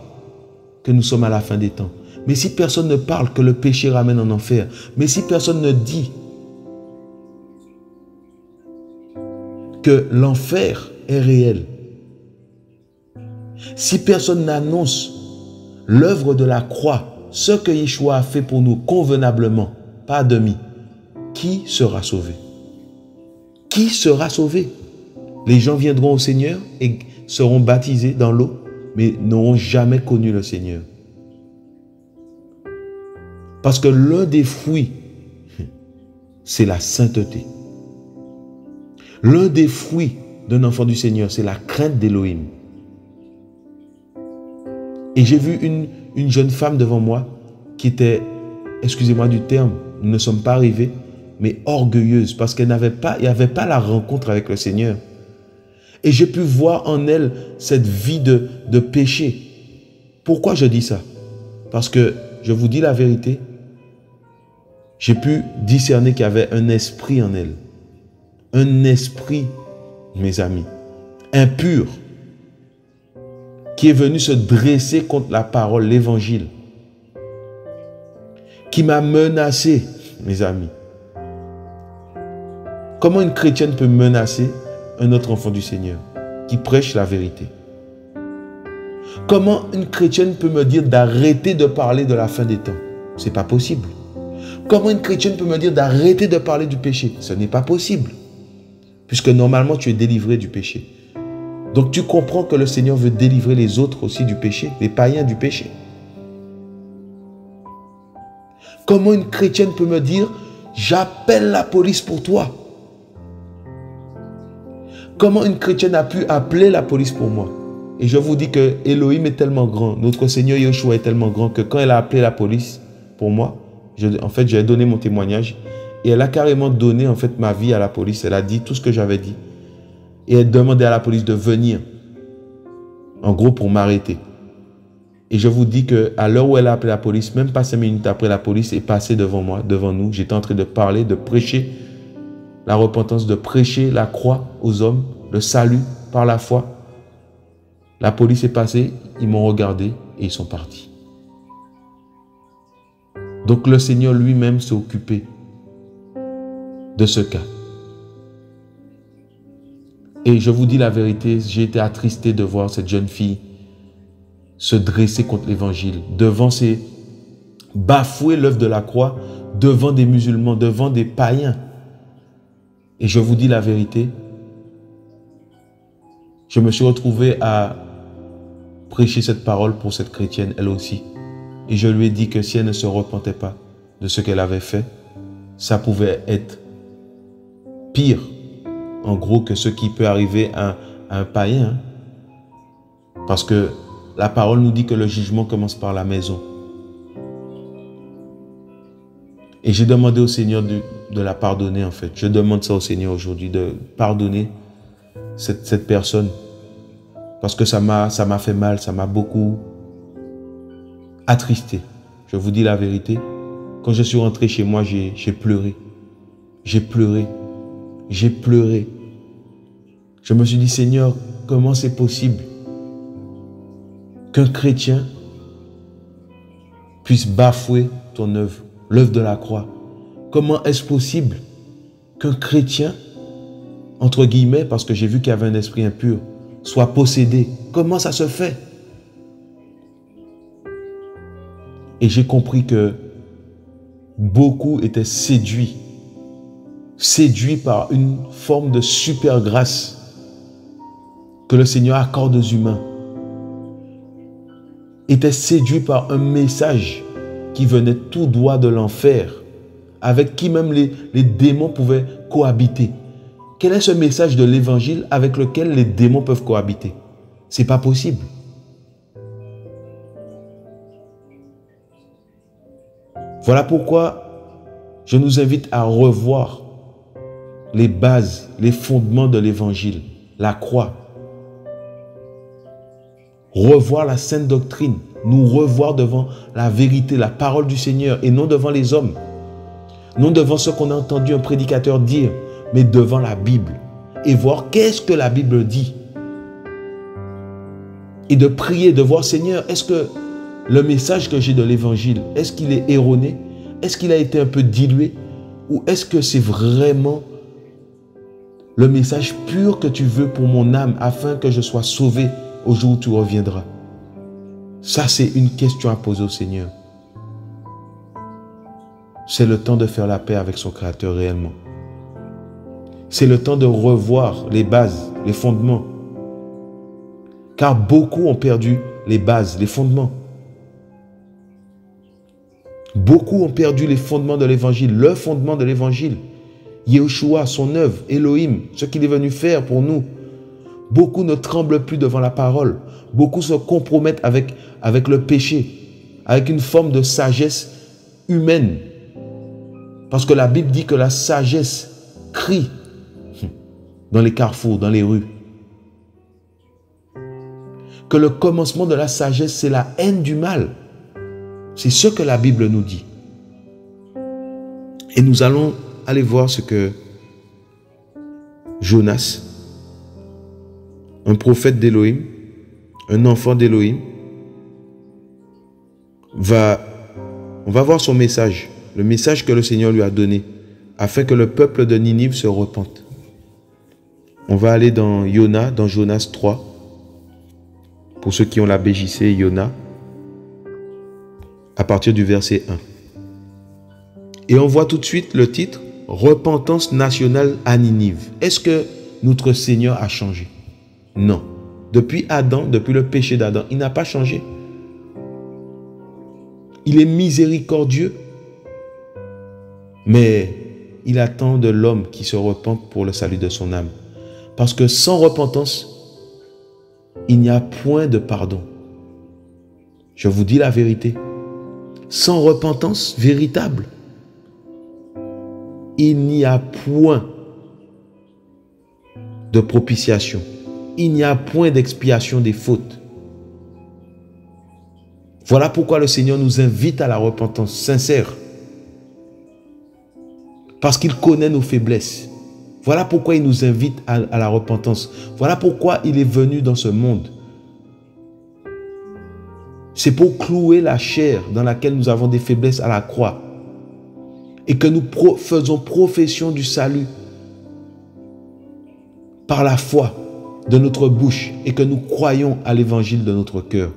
que nous sommes à la fin des temps. Mais si personne ne parle que le péché ramène en enfer, mais si personne ne dit que l'enfer est réel, si personne n'annonce l'œuvre de la croix, ce que Yeshua a fait pour nous convenablement, pas à demi, qui sera sauvé? Qui sera sauvé? Les gens viendront au Seigneur et seront baptisés dans l'eau, mais n'auront jamais connu le Seigneur. Parce que l'un des fruits, c'est la sainteté. L'un des fruits d'un enfant du Seigneur, c'est la crainte d'Élohim. Et j'ai vu une jeune femme devant moi qui était, excusez-moi du terme, nous ne sommes pas arrivés, mais orgueilleuse, parce qu'il n'y avait pas la rencontre avec le Seigneur. Et j'ai pu voir en elle cette vie de péché. Pourquoi je dis ça? Parce que, je vous dis la vérité, j'ai pu discerner qu'il y avait un esprit en elle. Un esprit, mes amis, impur, qui est venu se dresser contre la parole, l'évangile, qui m'a menacé, mes amis. Comment une chrétienne peut menacer un autre enfant du Seigneur qui prêche la vérité? Comment une chrétienne peut me dire d'arrêter de parler de la fin des temps? Ce n'est pas possible. Comment une chrétienne peut me dire d'arrêter de parler du péché? Ce n'est pas possible. Puisque normalement, tu es délivré du péché. Donc, tu comprends que le Seigneur veut délivrer les autres aussi du péché, les païens du péché. Comment une chrétienne peut me dire, j'appelle la police pour toi? Comment une chrétienne a pu appeler la police pour moi? Et je vous dis que Elohim est tellement grand, notre Seigneur Yeshua est tellement grand que quand elle a appelé la police pour moi, j'ai donné mon témoignage et elle a carrément donné en fait ma vie à la police. Elle a dit tout ce que j'avais dit et elle demandait à la police de venir, en gros pour m'arrêter. Et je vous dis qu'à l'heure où elle a appelé la police, même pas 5 minutes après, la police est passée devant moi, devant nous. J'étais en train de parler, de prêcher la repentance, de prêcher la croix aux hommes, le salut par la foi. La police est passée, ils m'ont regardé et ils sont partis. Donc le Seigneur lui-même s'est occupé de ce cas. Et je vous dis la vérité, j'ai été attristé de voir cette jeune fille se dresser contre l'évangile, bafouer l'œuvre de la croix, devant des musulmans, devant des païens. Et je vous dis la vérité, je me suis retrouvé à prêcher cette parole pour cette chrétienne, elle aussi. Et je lui ai dit que si elle ne se repentait pas de ce qu'elle avait fait, ça pouvait être pire, en gros, que ce qui peut arriver à un païen. Parce que la parole nous dit que le jugement commence par la maison. Et j'ai demandé au Seigneur de la pardonner, en fait. Je demande ça au Seigneur aujourd'hui, de pardonner cette personne. Parce que ça m'a fait mal, ça m'a beaucoup attristé. Je vous dis la vérité. Quand je suis rentré chez moi, j'ai pleuré. J'ai pleuré. J'ai pleuré. Je me suis dit, Seigneur, comment c'est possible qu'un chrétien puisse bafouer ton œuvre, l'œuvre de la croix? Comment est-ce possible qu'un chrétien, entre guillemets, parce que j'ai vu qu'il y avait un esprit impur, soit possédé? Comment ça se fait? Et j'ai compris que beaucoup étaient séduits par une forme de super grâce que le Seigneur accorde aux humains, étaient séduits par un message qui venait tout droit de l'enfer, avec qui même les démons pouvaient cohabiter. Quel est ce message de l'évangile avec lequel les démons peuvent cohabiter? Ce n'est pas possible. Voilà pourquoi je nous invite à revoir les bases, les fondements de l'évangile, la croix. Revoir la sainte doctrine, nous revoir devant la vérité, la parole du Seigneur et non devant les hommes. Non devant ce qu'on a entendu un prédicateur dire, mais devant la Bible. Et voir qu'est-ce que la Bible dit. Et de prier, de voir, Seigneur, est-ce que le message que j'ai de l'évangile, est-ce qu'il est erroné? Est-ce qu'il a été un peu dilué? Ou est-ce que c'est vraiment le message pur que tu veux pour mon âme afin que je sois sauvé au jour où tu reviendras? Ça, c'est une question à poser au Seigneur. C'est le temps de faire la paix avec son Créateur réellement. C'est le temps de revoir les bases, les fondements. Car beaucoup ont perdu les bases, les fondements. Beaucoup ont perdu les fondements de l'évangile, le fondement de l'évangile. Yeshua, son œuvre, Elohim, ce qu'il est venu faire pour nous. Beaucoup ne tremblent plus devant la parole. Beaucoup se compromettent avec le péché, avec une forme de sagesse humaine. Parce que la Bible dit que la sagesse crie dans les carrefours, dans les rues. que le commencement de la sagesse, c'est la haine du mal. C'est ce que la Bible nous dit. Et nous allons aller voir ce que Jonas, un prophète d'Élohim, un enfant d'Élohim, on va voir son message, le message que le Seigneur lui a donné, afin que le peuple de Ninive se repente. On va aller dans Yona, dans Jonas 3, pour ceux qui ont la BJC, Yona, à partir du verset 1. Et on voit tout de suite le titre, « Repentance nationale à Ninive ». Est-ce que notre Seigneur a changé? Non. Depuis Adam, depuis le péché d'Adam, il n'a pas changé. Il est miséricordieux, mais il attend de l'homme qui se repente pour le salut de son âme. Parce que sans repentance, il n'y a point de pardon. Je vous dis la vérité. Sans repentance véritable, il n'y a point de propitiation. Il n'y a point d'expiation des fautes. Voilà pourquoi le Seigneur nous invite à la repentance sincère. Parce qu'il connaît nos faiblesses. Voilà pourquoi il nous invite à la repentance. Voilà pourquoi il est venu dans ce monde. C'est pour clouer la chair dans laquelle nous avons des faiblesses à la croix. Et que nous faisons profession du salut par la foi de notre bouche et que nous croyons à l'évangile de notre cœur.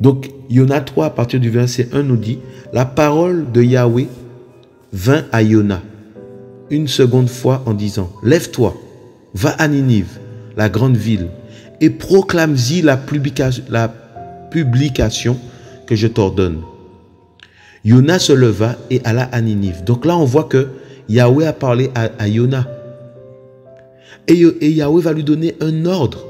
Donc, Yona 3, à partir du verset 1, nous dit « La parole de Yahweh vint à Yona une seconde fois en disant « Lève-toi, va à Ninive, la grande ville, et proclame-y la publication que je t'ordonne. » Yona se leva et alla à Ninive. Donc là, on voit que Yahweh a parlé à Yona. Et Yahweh va lui donner un ordre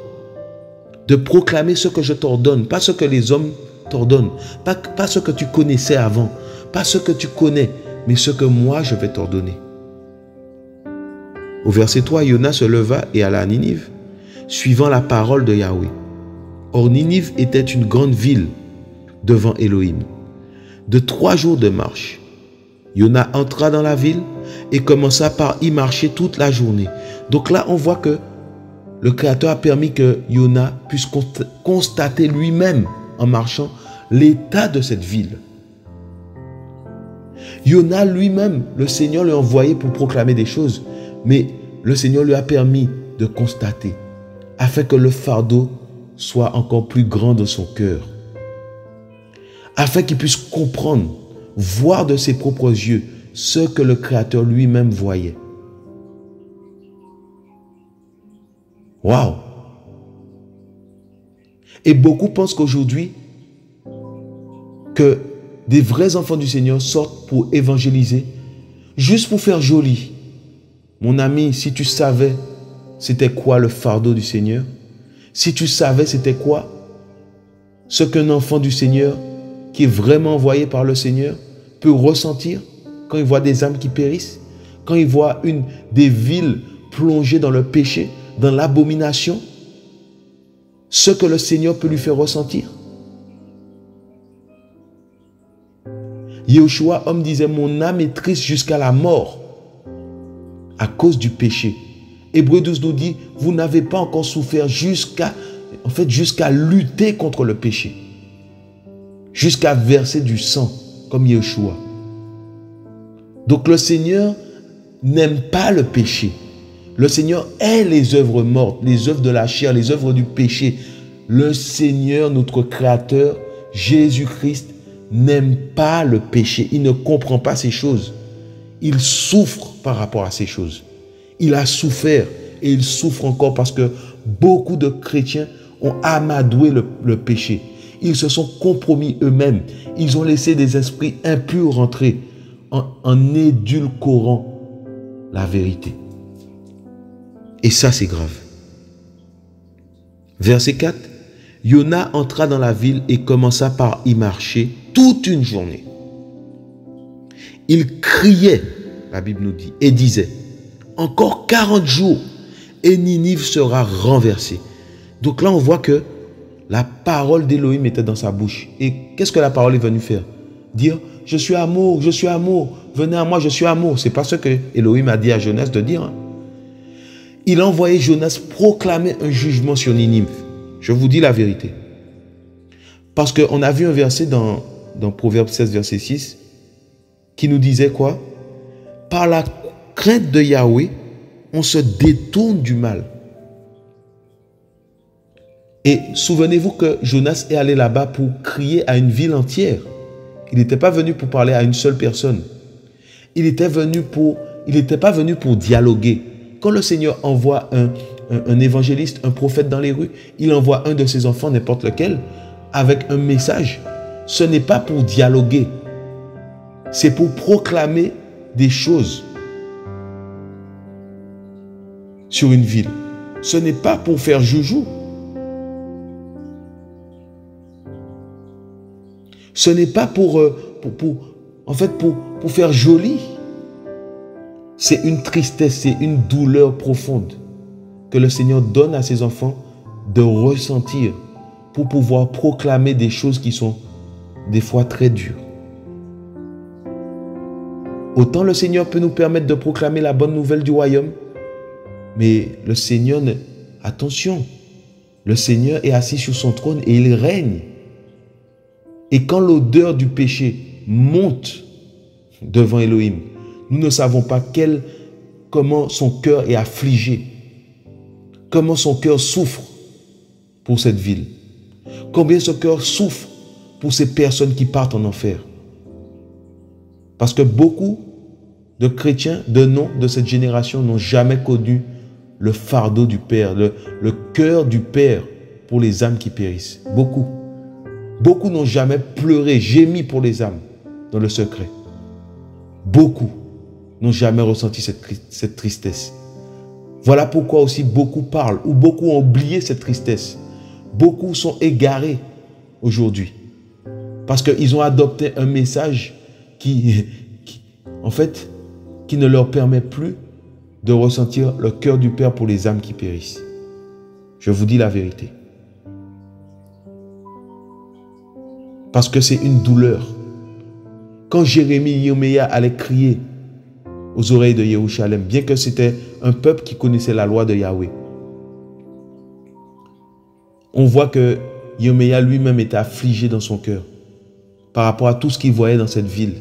de proclamer ce que je t'ordonne, pas ce que les hommes t'ordonnent, pas ce que tu connaissais avant, pas ce que tu connais, mais ce que moi je vais t'ordonner. Au verset 3, Yona se leva et alla à Ninive, suivant la parole de Yahweh. Or Ninive était une grande ville devant Elohim, de 3 jours de marche. Yona entra dans la ville et commença par y marcher toute la journée. Donc là, on voit que le Créateur a permis que Yona puisse constater lui-même, en marchant, l'état de cette ville. Yona lui-même, le Seigneur l'a envoyé pour proclamer des choses, mais le Seigneur lui a permis de constater, afin que le fardeau soit encore plus grand dans son cœur, afin qu'il puisse comprendre, voir de ses propres yeux ce que le Créateur lui-même voyait. Waouh! Et beaucoup pensent qu'aujourd'hui, que des vrais enfants du Seigneur sortent pour évangéliser, juste pour faire joli. Mon ami, si tu savais c'était quoi le fardeau du Seigneur, si tu savais c'était quoi ce qu'un enfant du Seigneur, qui est vraiment envoyé par le Seigneur, peut ressentir quand il voit des âmes qui périssent, quand il voit des villes plongées dans le péché, dans l'abomination, ce que le Seigneur peut lui faire ressentir. Yeshua, homme, disait, mon âme est triste jusqu'à la mort à cause du péché. Hébreux 12 nous dit, vous n'avez pas encore souffert jusqu'à lutter contre le péché, jusqu'à verser du sang, comme Yeshua. Donc le Seigneur n'aime pas le péché. Le Seigneur est les œuvres mortes, les œuvres de la chair, les œuvres du péché. Le Seigneur, notre Créateur, Jésus-Christ, n'aime pas le péché. Il ne comprend pas ces choses. Il souffre par rapport à ces choses. Il a souffert et il souffre encore parce que beaucoup de chrétiens ont amadoué le péché. Ils se sont compromis eux-mêmes. Ils ont laissé des esprits impurs rentrer en édulcorant la vérité. Et ça, c'est grave. Verset 4. Yona entra dans la ville et commença par y marcher toute une journée. Il criait, la Bible nous dit, et disait, « Encore 40 jours, et Ninive sera renversée. » Donc là, on voit que la parole d'Élohim était dans sa bouche. Et qu'est-ce que la parole est venue faire? Dire, je suis amour, venez à moi, je suis amour. Ce n'est pas ce que Elohim a dit à Jonas de dire. Il a envoyé Jonas proclamer un jugement sur Ninive. Je vous dis la vérité. Parce qu'on a vu un verset dans Proverbe 16, verset 6, qui nous disait quoi? Par la crainte de Yahweh, on se détourne du mal. Et souvenez-vous que Jonas est allé là-bas pour crier à une ville entière. Il n'était pas venu pour parler à une seule personne. Il n'était pas venu pour dialoguer. Quand le Seigneur envoie un évangéliste, un prophète dans les rues, il envoie un de ses enfants, n'importe lequel, avec un message. Ce n'est pas pour dialoguer. C'est pour proclamer des choses sur une ville. Ce n'est pas pour faire joujou. Ce n'est pas pour faire joli. C'est une tristesse, c'est une douleur profonde que le Seigneur donne à ses enfants de ressentir pour pouvoir proclamer des choses qui sont des fois très dures. Autant le Seigneur peut nous permettre de proclamer la bonne nouvelle du royaume, mais le Seigneur, attention, le Seigneur est assis sur son trône et il règne. Et quand l'odeur du péché monte devant Elohim, nous ne savons pas comment son cœur est affligé, comment son cœur souffre pour cette ville, combien ce cœur souffre pour ces personnes qui partent en enfer. Parce que beaucoup de chrétiens de nom de cette génération n'ont jamais connu le fardeau du Père, le cœur du Père pour les âmes qui périssent. Beaucoup. Beaucoup n'ont jamais pleuré, gémi pour les âmes dans le secret. Beaucoup n'ont jamais ressenti cette tristesse. Voilà pourquoi aussi beaucoup parlent ou beaucoup ont oublié cette tristesse. Beaucoup sont égarés aujourd'hui parce qu'ils ont adopté un message qui ne leur permet plus de ressentir le cœur du Père pour les âmes qui périssent. Je vous dis la vérité. Parce que c'est une douleur. Quand Jérémie et Yoméa allaient crier aux oreilles de Yerushalem, bien que c'était un peuple qui connaissait la loi de Yahweh, on voit que Yoméa lui-même était affligé dans son cœur par rapport à tout ce qu'il voyait dans cette ville.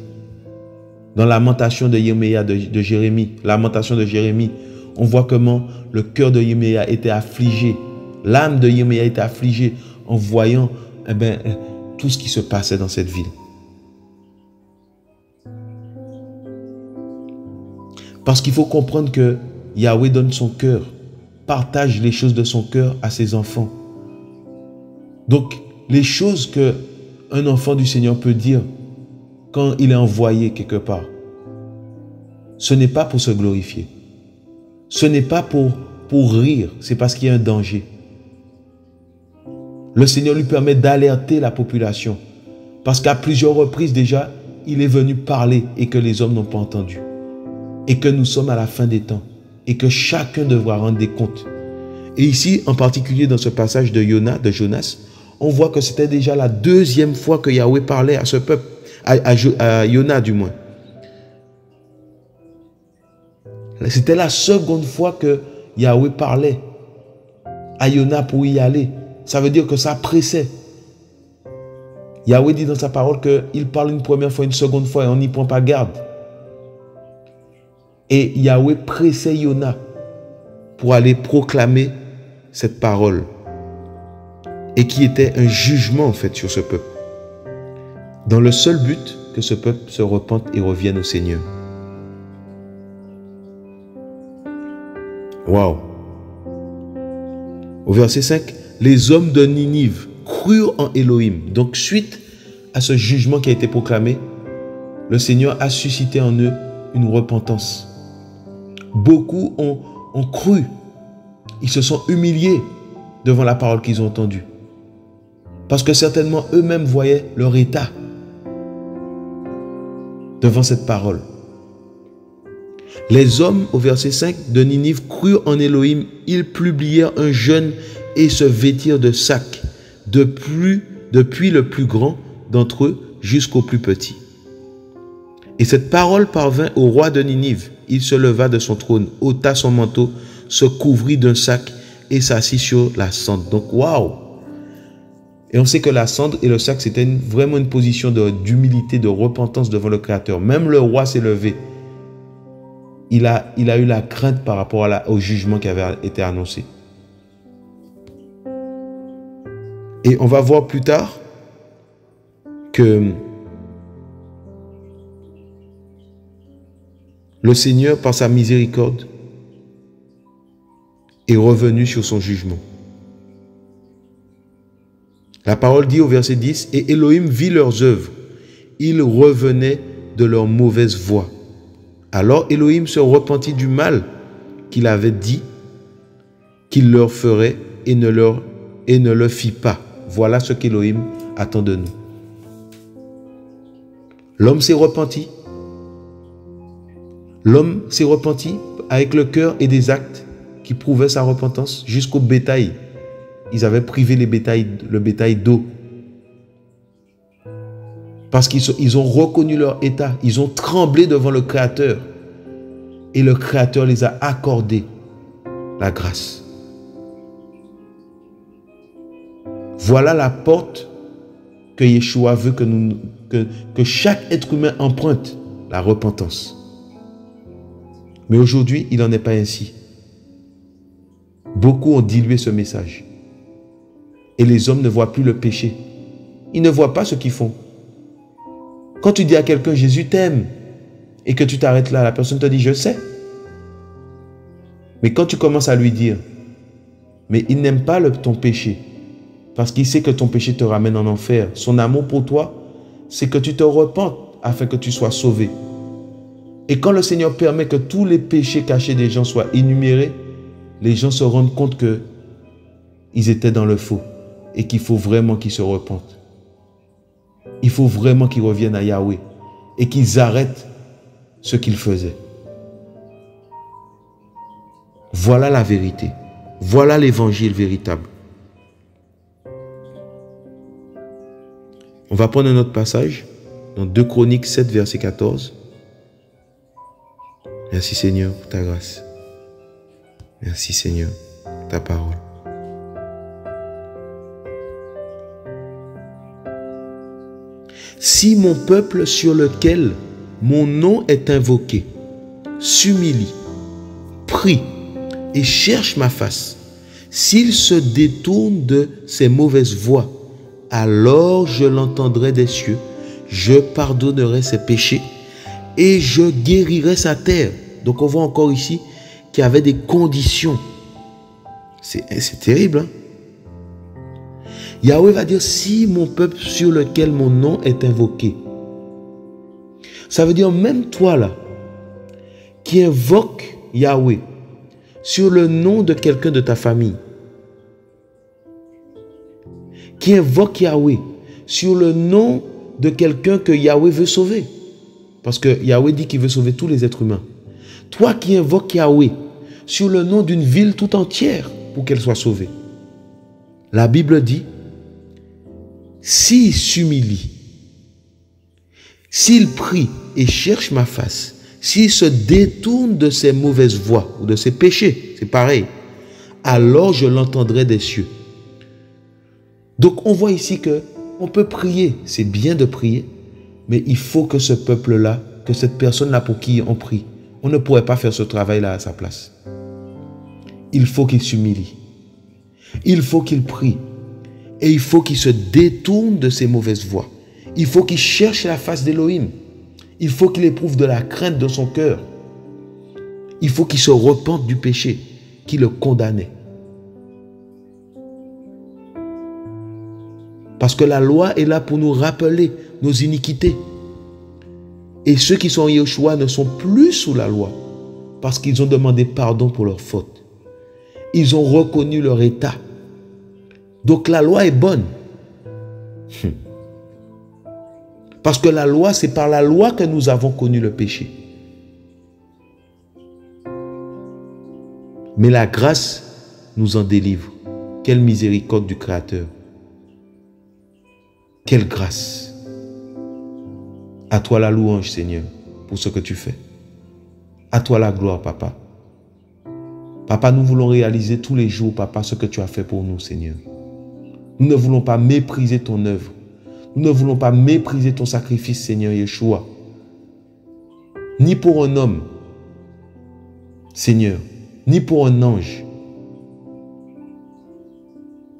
Dans la lamentation de Yoméa, de Jérémie, lamentation de Jérémie, on voit comment le cœur de Yoméa était affligé, l'âme de Yoméa était affligée en voyant tout ce qui se passait dans cette ville. Parce qu'il faut comprendre que Yahweh donne son cœur, partage les choses de son cœur à ses enfants. Donc, les choses qu'un enfant du Seigneur peut dire quand il est envoyé quelque part, ce n'est pas pour se glorifier. Ce n'est pas pour rire, c'est parce qu'il y a un danger. Le Seigneur lui permet d'alerter la population parce qu'à plusieurs reprises déjà, il est venu parler et que les hommes n'ont pas entendu et que nous sommes à la fin des temps et que chacun devra rendre des comptes. Et ici, en particulier dans ce passage de Jonas, on voit que c'était déjà la deuxième fois que Yahweh parlait à ce peuple, à Yona du moins. C'était la seconde fois que Yahweh parlait à Yona pour y aller. Ça veut dire que ça pressait. Yahweh dit dans sa parole qu'il parle une première fois, une seconde fois et on n'y prend pas garde. Et Yahweh pressait Yona pour aller proclamer cette parole et qui était un jugement en fait sur ce peuple. Dans le seul but que ce peuple se repente et revienne au Seigneur. Waouh! Au verset 5, les hommes de Ninive crurent en Elohim. Donc, suite à ce jugement qui a été proclamé, le Seigneur a suscité en eux une repentance. Beaucoup ont cru. Ils se sont humiliés devant la parole qu'ils ont entendue. Parce que certainement, eux-mêmes voyaient leur état devant cette parole. Les hommes, au verset 5 de Ninive, crurent en Elohim. Ils publièrent un jeûne et se vêtirent de sacs, depuis le plus grand d'entre eux jusqu'au plus petit. Et cette parole parvint au roi de Ninive. Il se leva de son trône, ôta son manteau, se couvrit d'un sac et s'assit sur la cendre. Donc, waouh! Et on sait que la cendre et le sac, c'était vraiment une position d'humilité, de repentance devant le Créateur. Même le roi s'est levé. Il a eu la crainte par rapport au jugement qui avait été annoncé. Et on va voir plus tard que le Seigneur, par sa miséricorde, est revenu sur son jugement. La parole dit au verset 10, « Et Elohim vit leurs œuvres. Ils revenaient de leur mauvaise voie. » Alors Elohim se repentit du mal qu'il avait dit qu'il leur ferait et ne le fit pas. Voilà ce qu'Elohim attend de nous. L'homme s'est repenti. L'homme s'est repenti avec le cœur et des actes qui prouvaient sa repentance jusqu'au bétail. Ils avaient privé le bétail d'eau. Parce qu'ils ont reconnu leur état. Ils ont tremblé devant le Créateur. Et le Créateur les a accordé la grâce. Voilà la porte que Yeshua veut que chaque être humain emprunte, la repentance. Mais aujourd'hui, il n'en est pas ainsi. Beaucoup ont dilué ce message. Et les hommes ne voient plus le péché. Ils ne voient pas ce qu'ils font. Quand tu dis à quelqu'un « Jésus t'aime » et que tu t'arrêtes là, la personne te dit « Je sais ». Mais quand tu commences à lui dire « Mais il n'aime pas ton péché » parce qu'il sait que ton péché te ramène en enfer. Son amour pour toi, c'est que tu te repentes afin que tu sois sauvé. Et quand le Seigneur permet que tous les péchés cachés des gens soient énumérés, les gens se rendent compte qu'ils étaient dans le faux et qu'il faut vraiment qu'ils se repentent. Il faut vraiment qu'ils reviennent à Yahweh et qu'ils arrêtent ce qu'ils faisaient. Voilà la vérité. Voilà l'évangile véritable. On va prendre un autre passage dans 2 Chroniques 7, verset 14. Merci Seigneur pour ta grâce. Merci Seigneur pour ta parole. Si mon peuple sur lequel mon nom est invoqué s'humilie, prie et cherche ma face, s'il se détourne de ses mauvaises voies, alors je l'entendrai des cieux, je pardonnerai ses péchés et je guérirai sa terre. Donc on voit encore ici qu'il y avait des conditions. C'est terrible, hein? Yahweh va dire, si mon peuple sur lequel mon nom est invoqué. Ça veut dire, même toi là, qui invoque Yahweh sur le nom de quelqu'un de ta famille, qui invoque Yahweh sur le nom de quelqu'un que Yahweh veut sauver. Parce que Yahweh dit qu'il veut sauver tous les êtres humains. Toi qui invoques Yahweh sur le nom d'une ville tout entière pour qu'elle soit sauvée. La Bible dit, s'il s'humilie, s'il prie et cherche ma face, s'il se détourne de ses mauvaises voies ou de ses péchés, c'est pareil, alors je l'entendrai des cieux. Donc on voit ici qu'on peut prier, c'est bien de prier, mais il faut que ce peuple-là, que cette personne-là pour qui on prie, on ne pourrait pas faire ce travail-là à sa place. Il faut qu'il s'humilie, il faut qu'il prie et il faut qu'il se détourne de ses mauvaises voies. Il faut qu'il cherche la face d'Elohim. Il faut qu'il éprouve de la crainte dans son cœur. Il faut qu'il se repente du péché qui le condamnait. Parce que la loi est là pour nous rappeler nos iniquités. Et ceux qui sont en Yeshua ne sont plus sous la loi parce qu'ils ont demandé pardon pour leurs fautes. Ils ont reconnu leur état. Donc la loi est bonne. Parce que la loi, c'est par la loi que nous avons connu le péché. Mais la grâce nous en délivre. Quelle miséricorde du Créateur. Quelle grâce. À toi la louange, Seigneur, pour ce que tu fais. À toi la gloire, Papa. Papa, nous voulons réaliser tous les jours, Papa, ce que tu as fait pour nous, Seigneur. Nous ne voulons pas mépriser ton œuvre. Nous ne voulons pas mépriser ton sacrifice, Seigneur Yeshua. Ni pour un homme, Seigneur, ni pour un ange.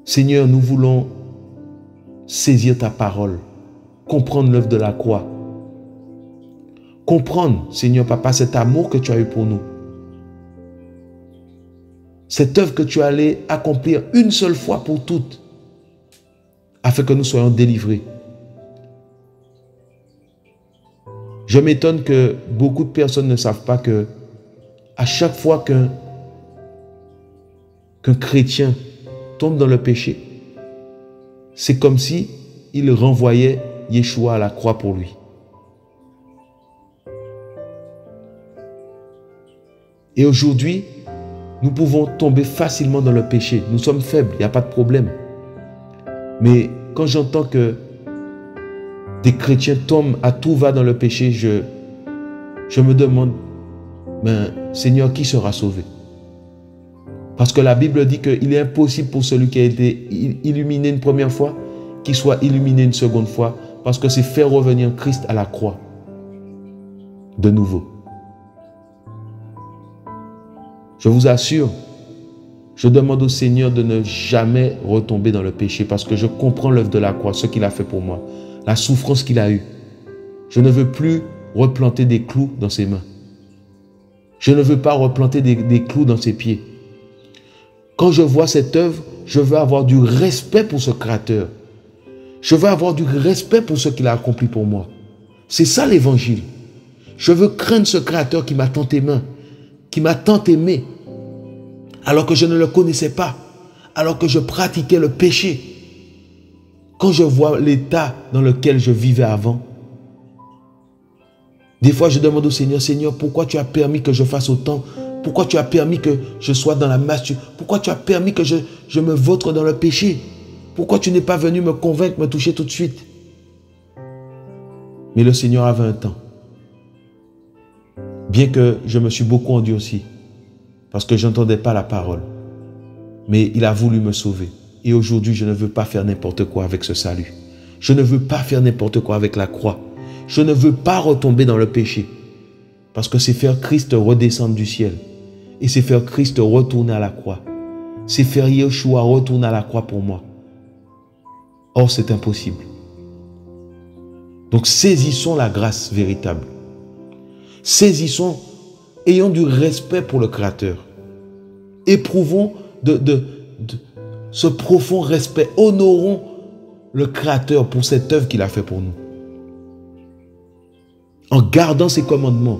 Seigneur, nous voulons saisir ta parole, comprendre l'œuvre de la croix. Comprendre, Seigneur Papa, cet amour que tu as eu pour nous. Cette œuvre que tu allais accomplir une seule fois pour toutes, afin que nous soyons délivrés. Je m'étonne que beaucoup de personnes ne savent pas que à chaque fois qu'un chrétien tombe dans le péché, c'est comme si il renvoyait Yeshua à la croix pour lui. Et aujourd'hui, nous pouvons tomber facilement dans le péché. Nous sommes faibles, il n'y a pas de problème. Mais quand j'entends que des chrétiens tombent à tout va dans le péché, je me demande, ben, Seigneur, qui sera sauvé? Parce que la Bible dit qu'il est impossible pour celui qui a été illuminé une première fois, qu'il soit illuminé une seconde fois, parce que c'est faire revenir Christ à la croix, de nouveau. Je vous assure, je demande au Seigneur de ne jamais retomber dans le péché, parce que je comprends l'œuvre de la croix, ce qu'il a fait pour moi, la souffrance qu'il a eue. Je ne veux plus replanter des clous dans ses mains. Je ne veux pas replanter des clous dans ses pieds. Quand je vois cette œuvre, je veux avoir du respect pour ce Créateur. Je veux avoir du respect pour ce qu'il a accompli pour moi. C'est ça l'Évangile. Je veux craindre ce Créateur qui m'a tant aimé, qui m'a tant aimé, alors que je ne le connaissais pas, alors que je pratiquais le péché. Quand je vois l'état dans lequel je vivais avant, des fois je demande au Seigneur, « Seigneur, pourquoi tu as permis que je fasse autant ? Pourquoi tu as permis que je sois dans la masturbation? Pourquoi tu as permis que je me vautre dans le péché? Pourquoi tu n'es pas venu me convaincre, me toucher tout de suite? » Mais le Seigneur avait un temps. Bien que je me suis beaucoup endurci, parce que je n'entendais pas la parole, mais il a voulu me sauver. Et aujourd'hui, je ne veux pas faire n'importe quoi avec ce salut. Je ne veux pas faire n'importe quoi avec la croix. Je ne veux pas retomber dans le péché, parce que c'est faire Christ redescendre du ciel. Et c'est faire Christ retourner à la croix. C'est faire Yeshua retourner à la croix pour moi. Or, c'est impossible. Donc, saisissons la grâce véritable. Saisissons, ayons du respect pour le Créateur. Éprouvons de ce profond respect. Honorons le Créateur pour cette œuvre qu'il a fait pour nous. En gardant ses commandements,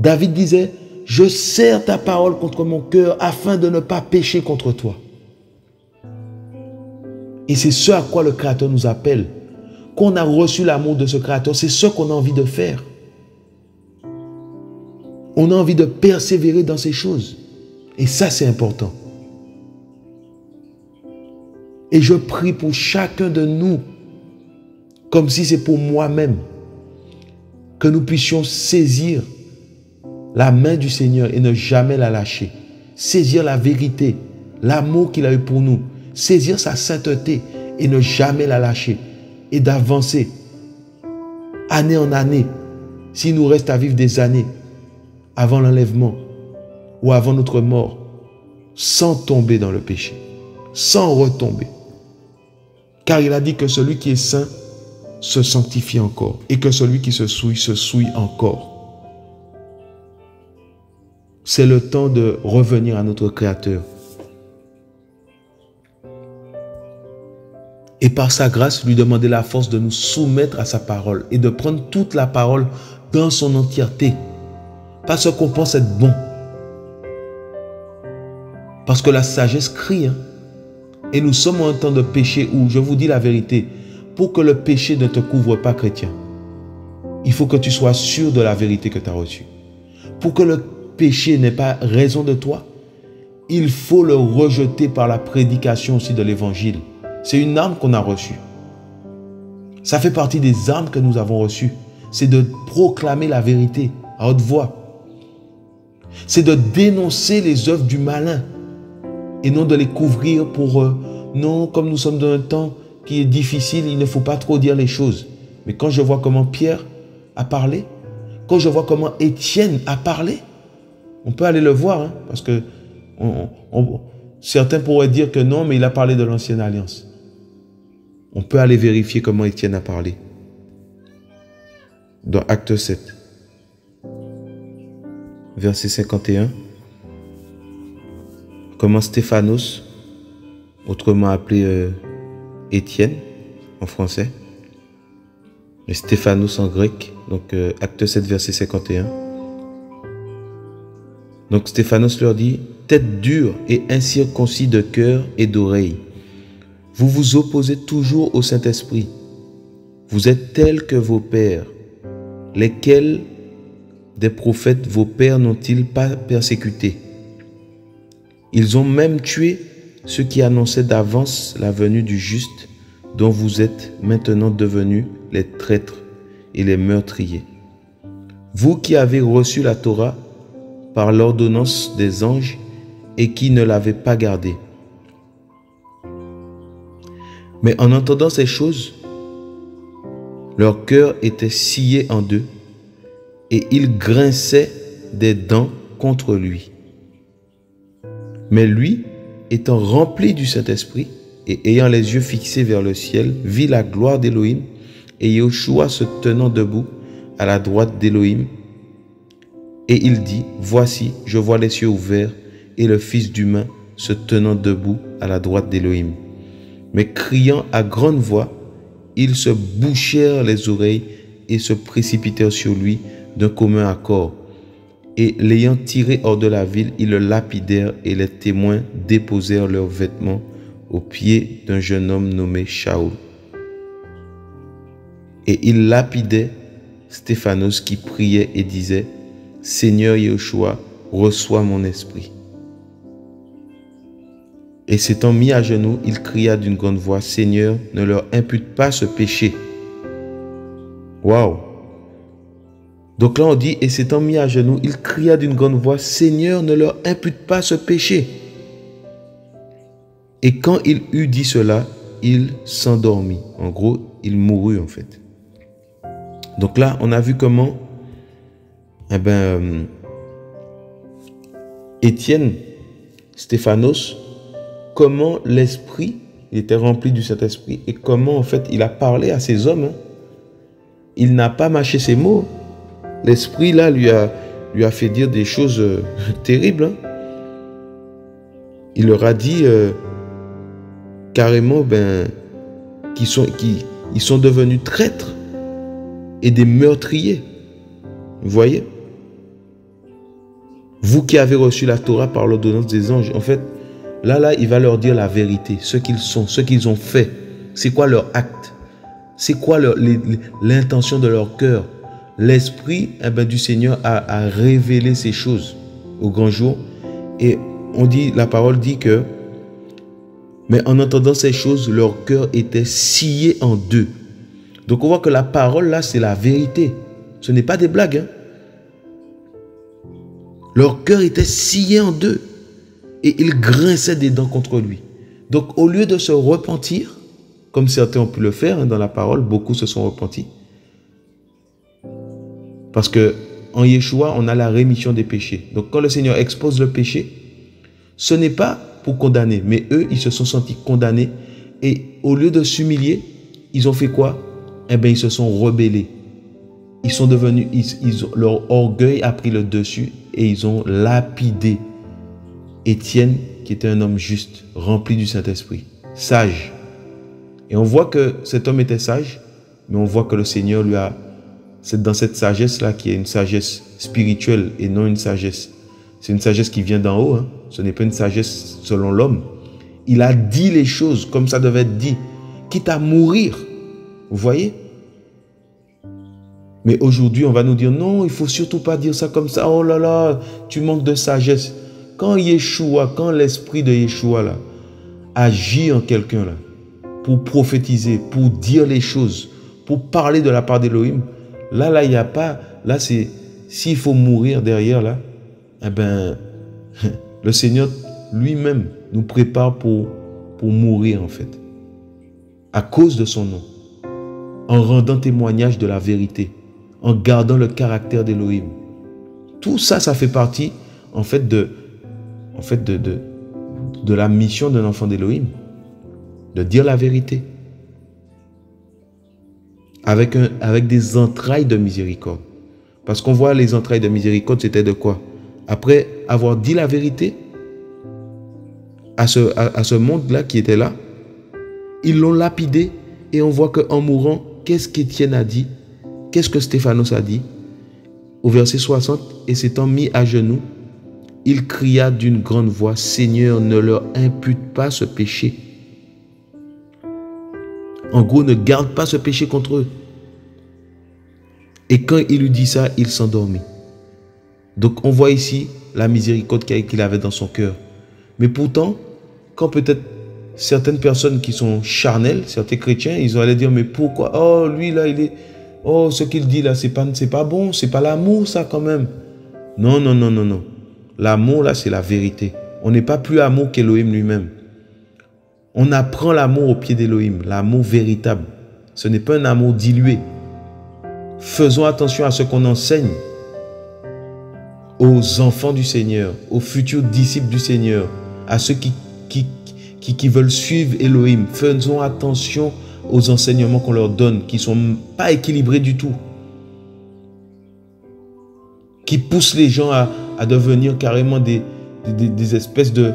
David disait, « Je serre ta parole contre mon cœur afin de ne pas pécher contre toi. » Et c'est ce à quoi le Créateur nous appelle. Qu'on a reçu l'amour de ce Créateur, c'est ce qu'on a envie de faire. On a envie de persévérer dans ces choses. Et ça, c'est important. Et je prie pour chacun de nous, comme si c'est pour moi-même, que nous puissions saisir la main du Seigneur et ne jamais la lâcher. Saisir la vérité, l'amour qu'il a eu pour nous. Saisir sa sainteté et ne jamais la lâcher. Et d'avancer année en année. S'il nous reste à vivre des années avant l'enlèvement ou avant notre mort, sans tomber dans le péché, sans retomber. Car il a dit que celui qui est saint se sanctifie encore et que celui qui se souille encore. C'est le temps de revenir à notre Créateur. Et par sa grâce, lui demander la force de nous soumettre à sa parole et de prendre toute la parole dans son entièreté. Pas ce qu'on pense être bon. Parce que la sagesse crie. Et nous sommes en temps de péché où, je vous dis la vérité, pour que le péché ne te couvre pas, chrétien, il faut que tu sois sûr de la vérité que tu as reçue. Pour que le péché n'est pas raison de toi, il faut le rejeter par la prédication aussi de l'évangile. C'est une arme qu'on a reçue. Ça fait partie des armes que nous avons reçues. C'est de proclamer la vérité à haute voix. C'est de dénoncer les œuvres du malin et non de les couvrir pour non, comme nous sommes dans un temps qui est difficile, il ne faut pas trop dire les choses. Mais quand je vois comment Pierre a parlé, quand je vois comment Étienne a parlé, on peut aller le voir, hein, parce que certains pourraient dire que non, mais il a parlé de l'ancienne alliance. On peut aller vérifier comment Étienne a parlé. Dans Acte 7, verset 51, comment Stéphanos, autrement appelé Étienne en français, mais Stéphanos en grec, donc Acte 7, verset 51. Donc Stéphanos leur dit, « Tête dure et incirconcis de cœur et d'oreille, vous vous opposez toujours au Saint-Esprit. Vous êtes tels que vos pères. Lesquels des prophètes vos pères n'ont-ils pas persécutés? Ils ont même tué ceux qui annonçaient d'avance la venue du juste, dont vous êtes maintenant devenus les traîtres et les meurtriers. Vous qui avez reçu la Torah par l'ordonnance des anges et qui ne l'avez pas gardée. Mais en entendant ces choses, leur cœur était scié en deux et ils grinçaient des dents contre lui. Mais lui, étant rempli du Saint-Esprit et ayant les yeux fixés vers le ciel, vit la gloire d'Élohim et Yeshua se tenant debout à la droite d'Élohim. Et il dit, « Voici, je vois les cieux ouverts et le Fils d'humain se tenant debout à la droite d'Élohim. » Mais criant à grande voix, ils se bouchèrent les oreilles et se précipitèrent sur lui d'un commun accord. Et l'ayant tiré hors de la ville, ils le lapidèrent et les témoins déposèrent leurs vêtements aux pieds d'un jeune homme nommé Shaul. Et ils lapidaient Stéphanos qui priait et disait, « Seigneur Yeshua, reçois mon esprit. » Et s'étant mis à genoux, il cria d'une grande voix, « Seigneur, ne leur impute pas ce péché. » Waouh! Donc là on dit, « Et s'étant mis à genoux, il cria d'une grande voix, « Seigneur, ne leur impute pas ce péché. » Et quand il eut dit cela, il s'endormit. En gros, il mourut en fait. Donc là, on a vu comment Étienne, Stéphanos, comment l'esprit, il était rempli du Saint-Esprit et comment en fait il a parlé à ces hommes. Il n'a pas mâché ses mots. L'esprit là lui a fait dire des choses terribles. Il leur a dit carrément qu'ils sont devenus traîtres et des meurtriers. Vous voyez? Vous qui avez reçu la Torah par l'ordonnance des anges, en fait, Là, il va leur dire la vérité, ce qu'ils sont, ce qu'ils ont fait. C'est quoi leur acte? C'est quoi l'intention de leur cœur? L'Esprit du Seigneur a révélé ces choses au grand jour. Et on dit, la parole dit que, mais en entendant ces choses, leur cœur était scié en deux. Donc on voit que la parole, là, c'est la vérité. Ce n'est pas des blagues. Hein? Leur cœur était scié en deux. Et il grinçait des dents contre lui. Donc au lieu de se repentir, comme certains ont pu le faire dans la parole, beaucoup se sont repentis. Parce que en Yeshua, on a la rémission des péchés. Donc quand le Seigneur expose le péché, ce n'est pas pour condamner, mais eux, ils se sont sentis condamnés. Et au lieu de s'humilier, ils ont fait quoi? Eh bien, ils se sont rebellés. Ils sont devenus, leur orgueil a pris le dessus et ils ont lapidé Étienne, qui était un homme juste, rempli du Saint-Esprit, sage. Et on voit que cet homme était sage, mais on voit que le Seigneur lui a... C'est dans cette sagesse-là qui est une sagesse spirituelle et non une sagesse. C'est une sagesse qui vient d'en haut. Hein. Ce n'est pas une sagesse selon l'homme. Il a dit les choses comme ça devait être dit, quitte à mourir. Vous voyez? Mais aujourd'hui, on va nous dire, non, il ne faut surtout pas dire ça comme ça. Oh là là, tu manques de sagesse. Quand Yeshua, quand l'esprit de Yeshua là, agit en quelqu'un là, pour prophétiser, pour dire les choses, pour parler de la part d'Elohim, là, il n'y a pas, là, c'est, s'il faut mourir derrière là, eh ben, le Seigneur lui-même nous prépare pour mourir en fait, à cause de son nom, en rendant témoignage de la vérité, en gardant le caractère d'Elohim. Tout ça, ça fait partie en fait de la mission d'un enfant d'Elohim, de dire la vérité, avec des entrailles de miséricorde. Parce qu'on voit les entrailles de miséricorde, c'était de quoi? Après avoir dit la vérité à ce monde-là qui était là, ils l'ont lapidé et on voit qu'en mourant, qu'est-ce qu'Étienne a dit? Qu'est-ce que Stéphanos a dit? Au verset 60, et s'étant mis à genoux, il cria d'une grande voix, « Seigneur, ne leur impute pas ce péché. » En gros, ne garde pas ce péché contre eux. Et quand il lui dit ça, il s'endormit. Donc, on voit ici la miséricorde qu'il avait dans son cœur. Mais pourtant, quand peut-être certaines personnes qui sont charnelles, certains chrétiens, ils allaient dire, mais pourquoi? Oh, lui là, il est... Oh, ce qu'il dit là, c'est pas bon, c'est pas l'amour ça quand même. Non, non, non, non, non. L'amour là, c'est la vérité. On n'est pas plus amour qu'Elohim lui-même. On apprend l'amour au pied d'Elohim, l'amour véritable. Ce n'est pas un amour dilué. Faisons attention à ce qu'on enseigne aux enfants du Seigneur, aux futurs disciples du Seigneur, à ceux qui veulent suivre Elohim. Faisons attention aux enseignements qu'on leur donne, qui ne sont pas équilibrés du tout, qui poussent les gens à devenir carrément des espèces de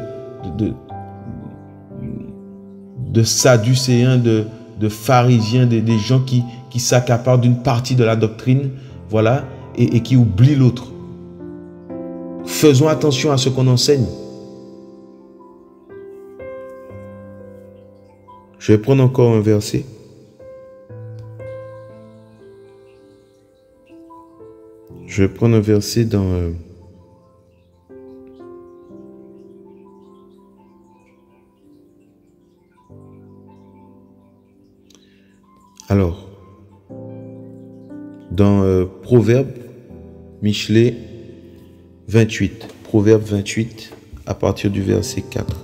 sadducéens, de pharisiens, des gens qui s'accaparent d'une partie de la doctrine, voilà, et qui oublient l'autre. Faisons attention à ce qu'on enseigne. Je vais prendre encore un verset. Je vais prendre un verset dans... Alors, dans Proverbe, Michelet 28. Proverbe 28, à partir du verset 4.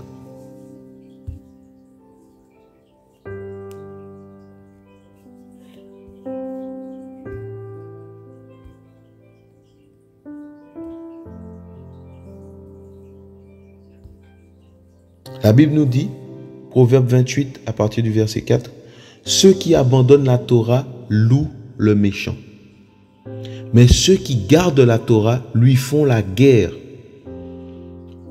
La Bible nous dit, Proverbe 28, à partir du verset 4, « Ceux qui abandonnent la Torah louent le méchant. Mais ceux qui gardent la Torah lui font la guerre. »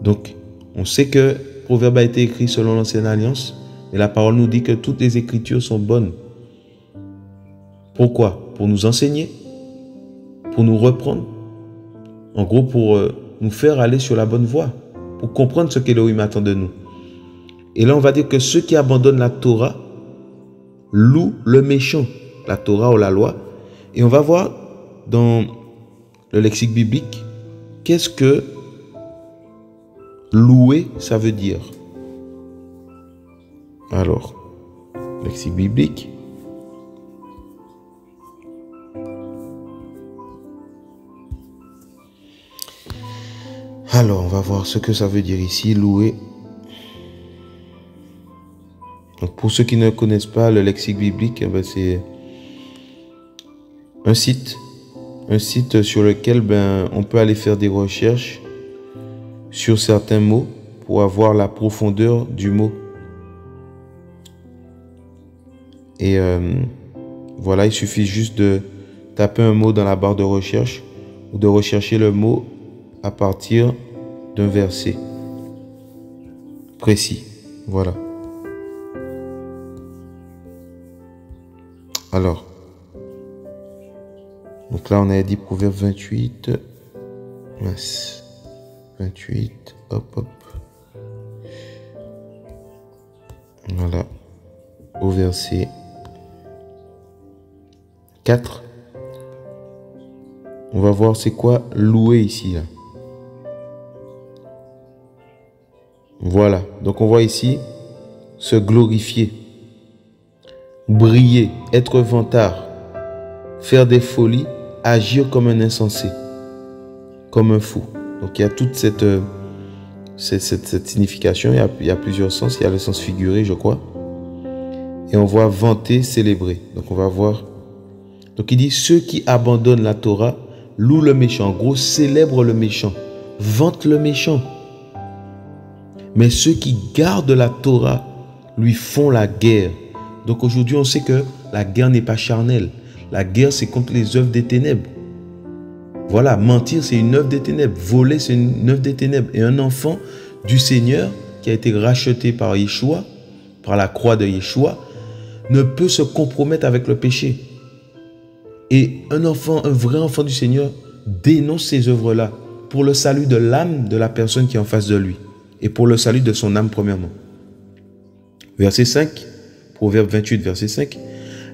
Donc, on sait que Proverbe a été écrit selon l'Ancienne Alliance, mais la parole nous dit que toutes les Écritures sont bonnes. Pourquoi? Pour nous enseigner, pour nous reprendre, en gros pour nous faire aller sur la bonne voie, pour comprendre ce qu'Elohim attend de nous. Et là, on va dire que ceux qui abandonnent la Torah louent le méchant, la Torah ou la loi. Et on va voir dans le lexique biblique, qu'est-ce que louer, ça veut dire. Alors, lexique biblique. Alors, on va voir ce que ça veut dire ici, louer. Donc pour ceux qui ne connaissent pas le lexique biblique, c'est un site sur lequel on peut aller faire des recherches sur certains mots pour avoir la profondeur du mot. Et voilà, il suffit juste de taper un mot dans la barre de recherche ou de rechercher le mot à partir d'un verset précis. Voilà. Alors, donc là on a dit Proverbe 28, 28, hop, voilà, au verset 4, on va voir c'est quoi louer ici, là. Voilà, donc on voit ici se glorifier, briller, être vantard, faire des folies, agir comme un insensé, comme un fou. Donc il y a toute cette signification, il y a plusieurs sens, il y a le sens figuré je crois. Et on voit vanter, célébrer. Donc on va voir. Donc il dit, ceux qui abandonnent la Torah louent le méchant. En gros, célèbrent le méchant, vantent le méchant. Mais ceux qui gardent la Torah lui font la guerre. Donc aujourd'hui, on sait que la guerre n'est pas charnelle. La guerre, c'est contre les œuvres des ténèbres. Voilà, mentir, c'est une œuvre des ténèbres. Voler, c'est une œuvre des ténèbres. Et un enfant du Seigneur qui a été racheté par Yeshua, par la croix de Yeshua, ne peut se compromettre avec le péché. Et un enfant, un vrai enfant du Seigneur dénonce ces œuvres-là pour le salut de l'âme de la personne qui est en face de lui et pour le salut de son âme premièrement. Verset 5, Proverbe 28, verset 5.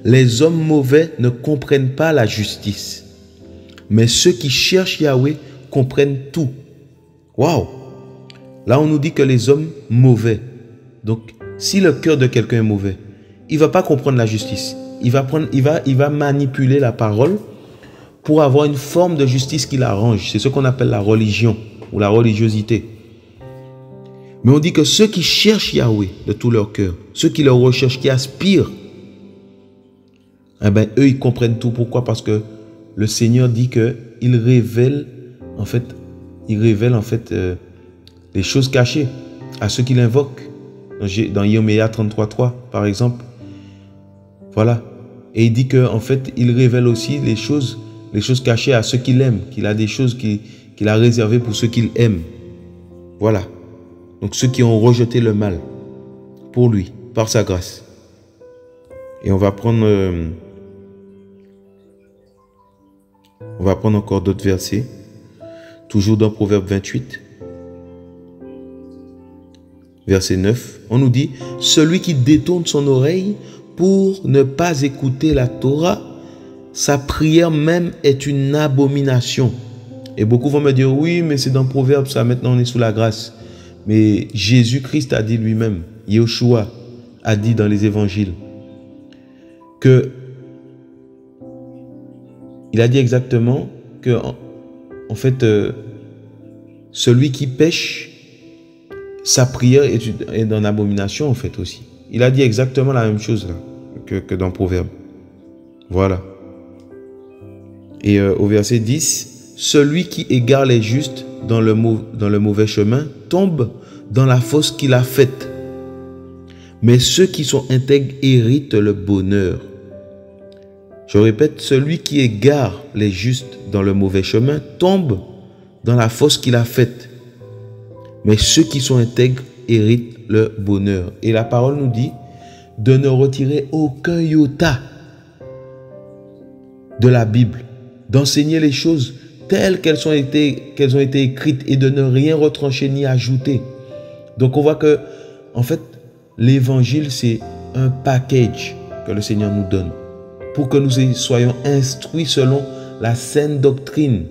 Les hommes mauvais ne comprennent pas la justice, mais ceux qui cherchent Yahweh comprennent tout. Waouh! Là, on nous dit que les hommes mauvais. Donc, si le cœur de quelqu'un est mauvais, il ne va pas comprendre la justice. Il va manipuler la parole pour avoir une forme de justice qui l'arrange. C'est ce qu'on appelle la religion ou la religiosité. Mais on dit que ceux qui cherchent Yahweh de tout leur cœur, ceux qui le recherchent, qui aspirent, eh bien, eux, ils comprennent tout. Pourquoi? Parce que le Seigneur dit qu'il révèle, en fait, les choses cachées à ceux qui l'invoquent. Dans Yoméa 33.3, par exemple. Voilà. Et il dit qu'en fait, il révèle aussi les choses cachées à ceux qui l'aiment, qu'il a des choses qu'il a réservées pour ceux qu'il aime. Voilà. Donc ceux qui ont rejeté le mal pour lui, par sa grâce. Et on va prendre encore d'autres versets. Toujours dans Proverbe 28. Verset 9, on nous dit, « Celui qui détourne son oreille pour ne pas écouter la Torah, sa prière même est une abomination. » Et beaucoup vont me dire, « Oui, mais c'est dans Proverbe, ça, maintenant on est sous la grâce. » Mais Jésus-Christ a dit lui-même, Yeshua a dit dans les évangiles, que il a dit exactement que, en fait, celui qui pêche, sa prière est dans l'abomination, en fait, aussi. Il a dit exactement la même chose là, que dans Proverbe. Voilà. Et au verset 10, « Celui qui égare les justes dans le mauvais chemin tombe dans la fosse qu'il a faite. Mais ceux qui sont intègres héritent le bonheur. » Je répète, « Celui qui égare les justes dans le mauvais chemin tombe dans la fosse qu'il a faite. » Mais ceux qui sont intègres héritent le bonheur. Et la parole nous dit de ne retirer aucun iota de la Bible, d'enseigner les choses telles qu'elles ont été écrites et de ne rien retrancher ni ajouter. Donc on voit que, en fait, l'évangile, c'est un package que le Seigneur nous donne pour que nous soyons instruits selon la saine doctrine,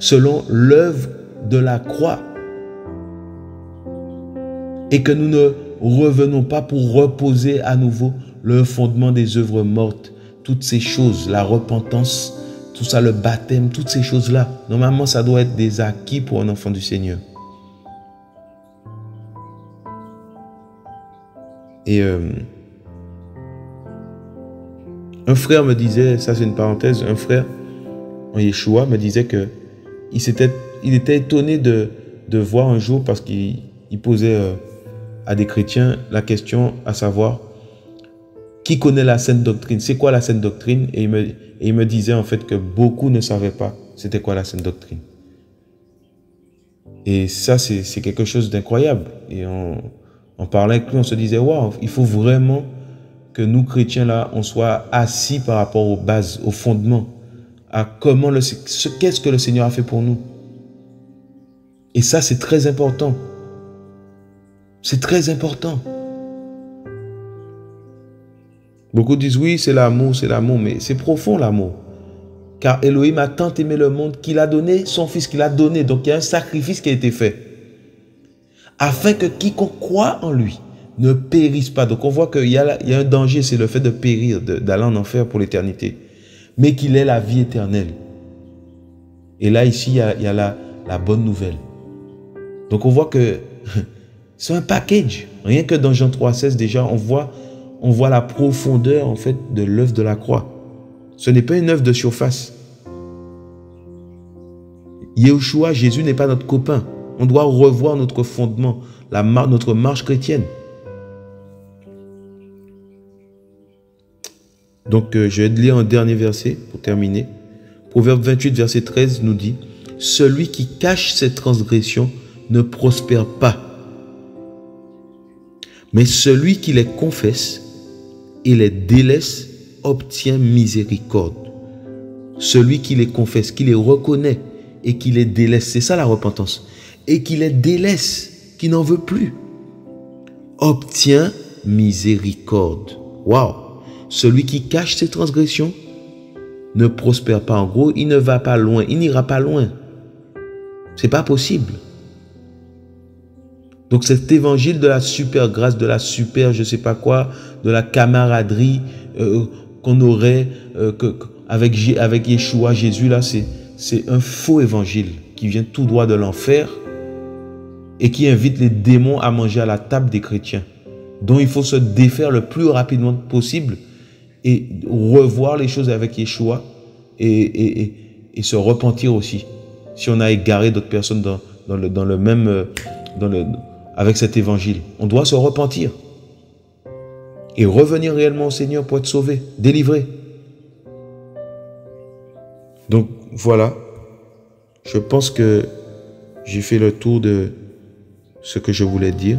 selon l'œuvre de la croix, et que nous ne revenons pas pour reposer à nouveau le fondement des œuvres mortes, toutes ces choses, la repentance, tout ça, le baptême, toutes ces choses là normalement ça doit être des acquis pour un enfant du Seigneur. Et un frère me disait, ça c'est une parenthèse, un frère en Yeshua me disait que il était étonné de voir un jour, parce qu'il posait à des chrétiens la question à savoir qui connaît la saine doctrine, c'est quoi la saine doctrine, et il me disait en fait que beaucoup ne savaient pas c'était quoi la saine doctrine. Et ça, c'est quelque chose d'incroyable. Et on parlait avec lui, on se disait, waouh, il faut vraiment que nous chrétiens là, on soit assis par rapport aux bases, aux fondements, à comment qu'est-ce que le Seigneur a fait pour nous. Et ça, c'est très important. C'est très important. Beaucoup disent, oui, c'est l'amour, mais c'est profond l'amour. Car Elohim a tant aimé le monde qu'il a donné son Fils, qu'il a donné. Donc, il y a un sacrifice qui a été fait. afin que quiconque croit en lui ne périsse pas. Donc on voit qu'il y a un danger, c'est le fait de périr, d'aller en enfer pour l'éternité, mais qu'il ait la vie éternelle. Et là, ici, il y a la bonne nouvelle. Donc on voit que c'est un package. Rien que dans Jean 3,16, déjà, on voit la profondeur, en fait, de l'œuvre de la croix. Ce n'est pas une œuvre de surface. Yeshua, Jésus n'est pas notre copain. On doit revoir notre fondement, notre marche chrétienne. Donc, je vais lire un dernier verset pour terminer. Proverbe 28, verset 13 nous dit « Celui qui cache ses transgressions ne prospère pas, mais celui qui les confesse et les délaisse obtient miséricorde. » Celui qui les confesse, qui les reconnaît et qui les délaisse, c'est ça la repentance, et qui les délaisse, qui n'en veut plus, obtient miséricorde. Waouh! Celui qui cache ses transgressions ne prospère pas. En gros, il ne va pas loin, il n'ira pas loin. C'est pas possible. Donc cet évangile de la super grâce, de la super je sais pas quoi, de la camaraderie qu'on aurait avec Yeshua, Jésus, là, c'est un faux évangile qui vient tout droit de l'enfer et qui invite les démons à manger à la table des chrétiens, dont il faut se défaire le plus rapidement possible et revoir les choses avec Yeshua et se repentir aussi. Si on a égaré d'autres personnes avec cet évangile, on doit se repentir et revenir réellement au Seigneur pour être sauvé, délivré. Donc voilà, je pense que j'ai fait le tour de ce que je voulais dire.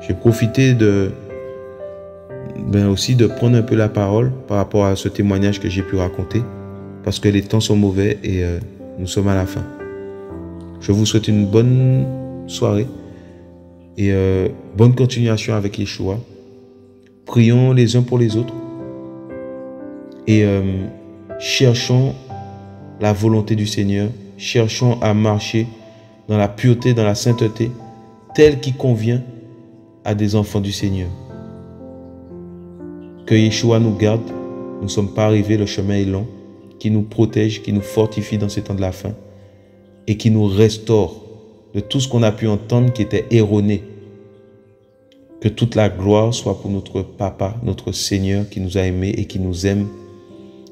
J'ai profité aussi de prendre un peu la parole par rapport à ce témoignage que j'ai pu raconter, parce que les temps sont mauvais et nous sommes à la fin. Je vous souhaite une bonne soirée et bonne continuation avec Yeshua. Prions les uns pour les autres et cherchons la volonté du Seigneur, cherchons à marcher dans la pureté, dans la sainteté, telle qu'il convient à des enfants du Seigneur. Que Yeshua nous garde, nous ne sommes pas arrivés, le chemin est long, qui nous protège, qui nous fortifie dans ces temps de la fin et qui nous restaure de tout ce qu'on a pu entendre qui était erroné. Que toute la gloire soit pour notre Papa, notre Seigneur qui nous a aimés et qui nous aime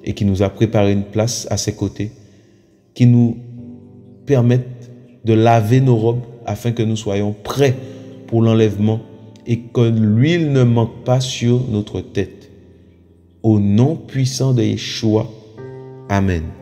et qui nous a préparé une place à ses côtés, qui nous permette de laver nos robes afin que nous soyons prêts pour l'enlèvement et que l'huile ne manque pas sur notre tête. Au nom puissant de Yeshua. Amen.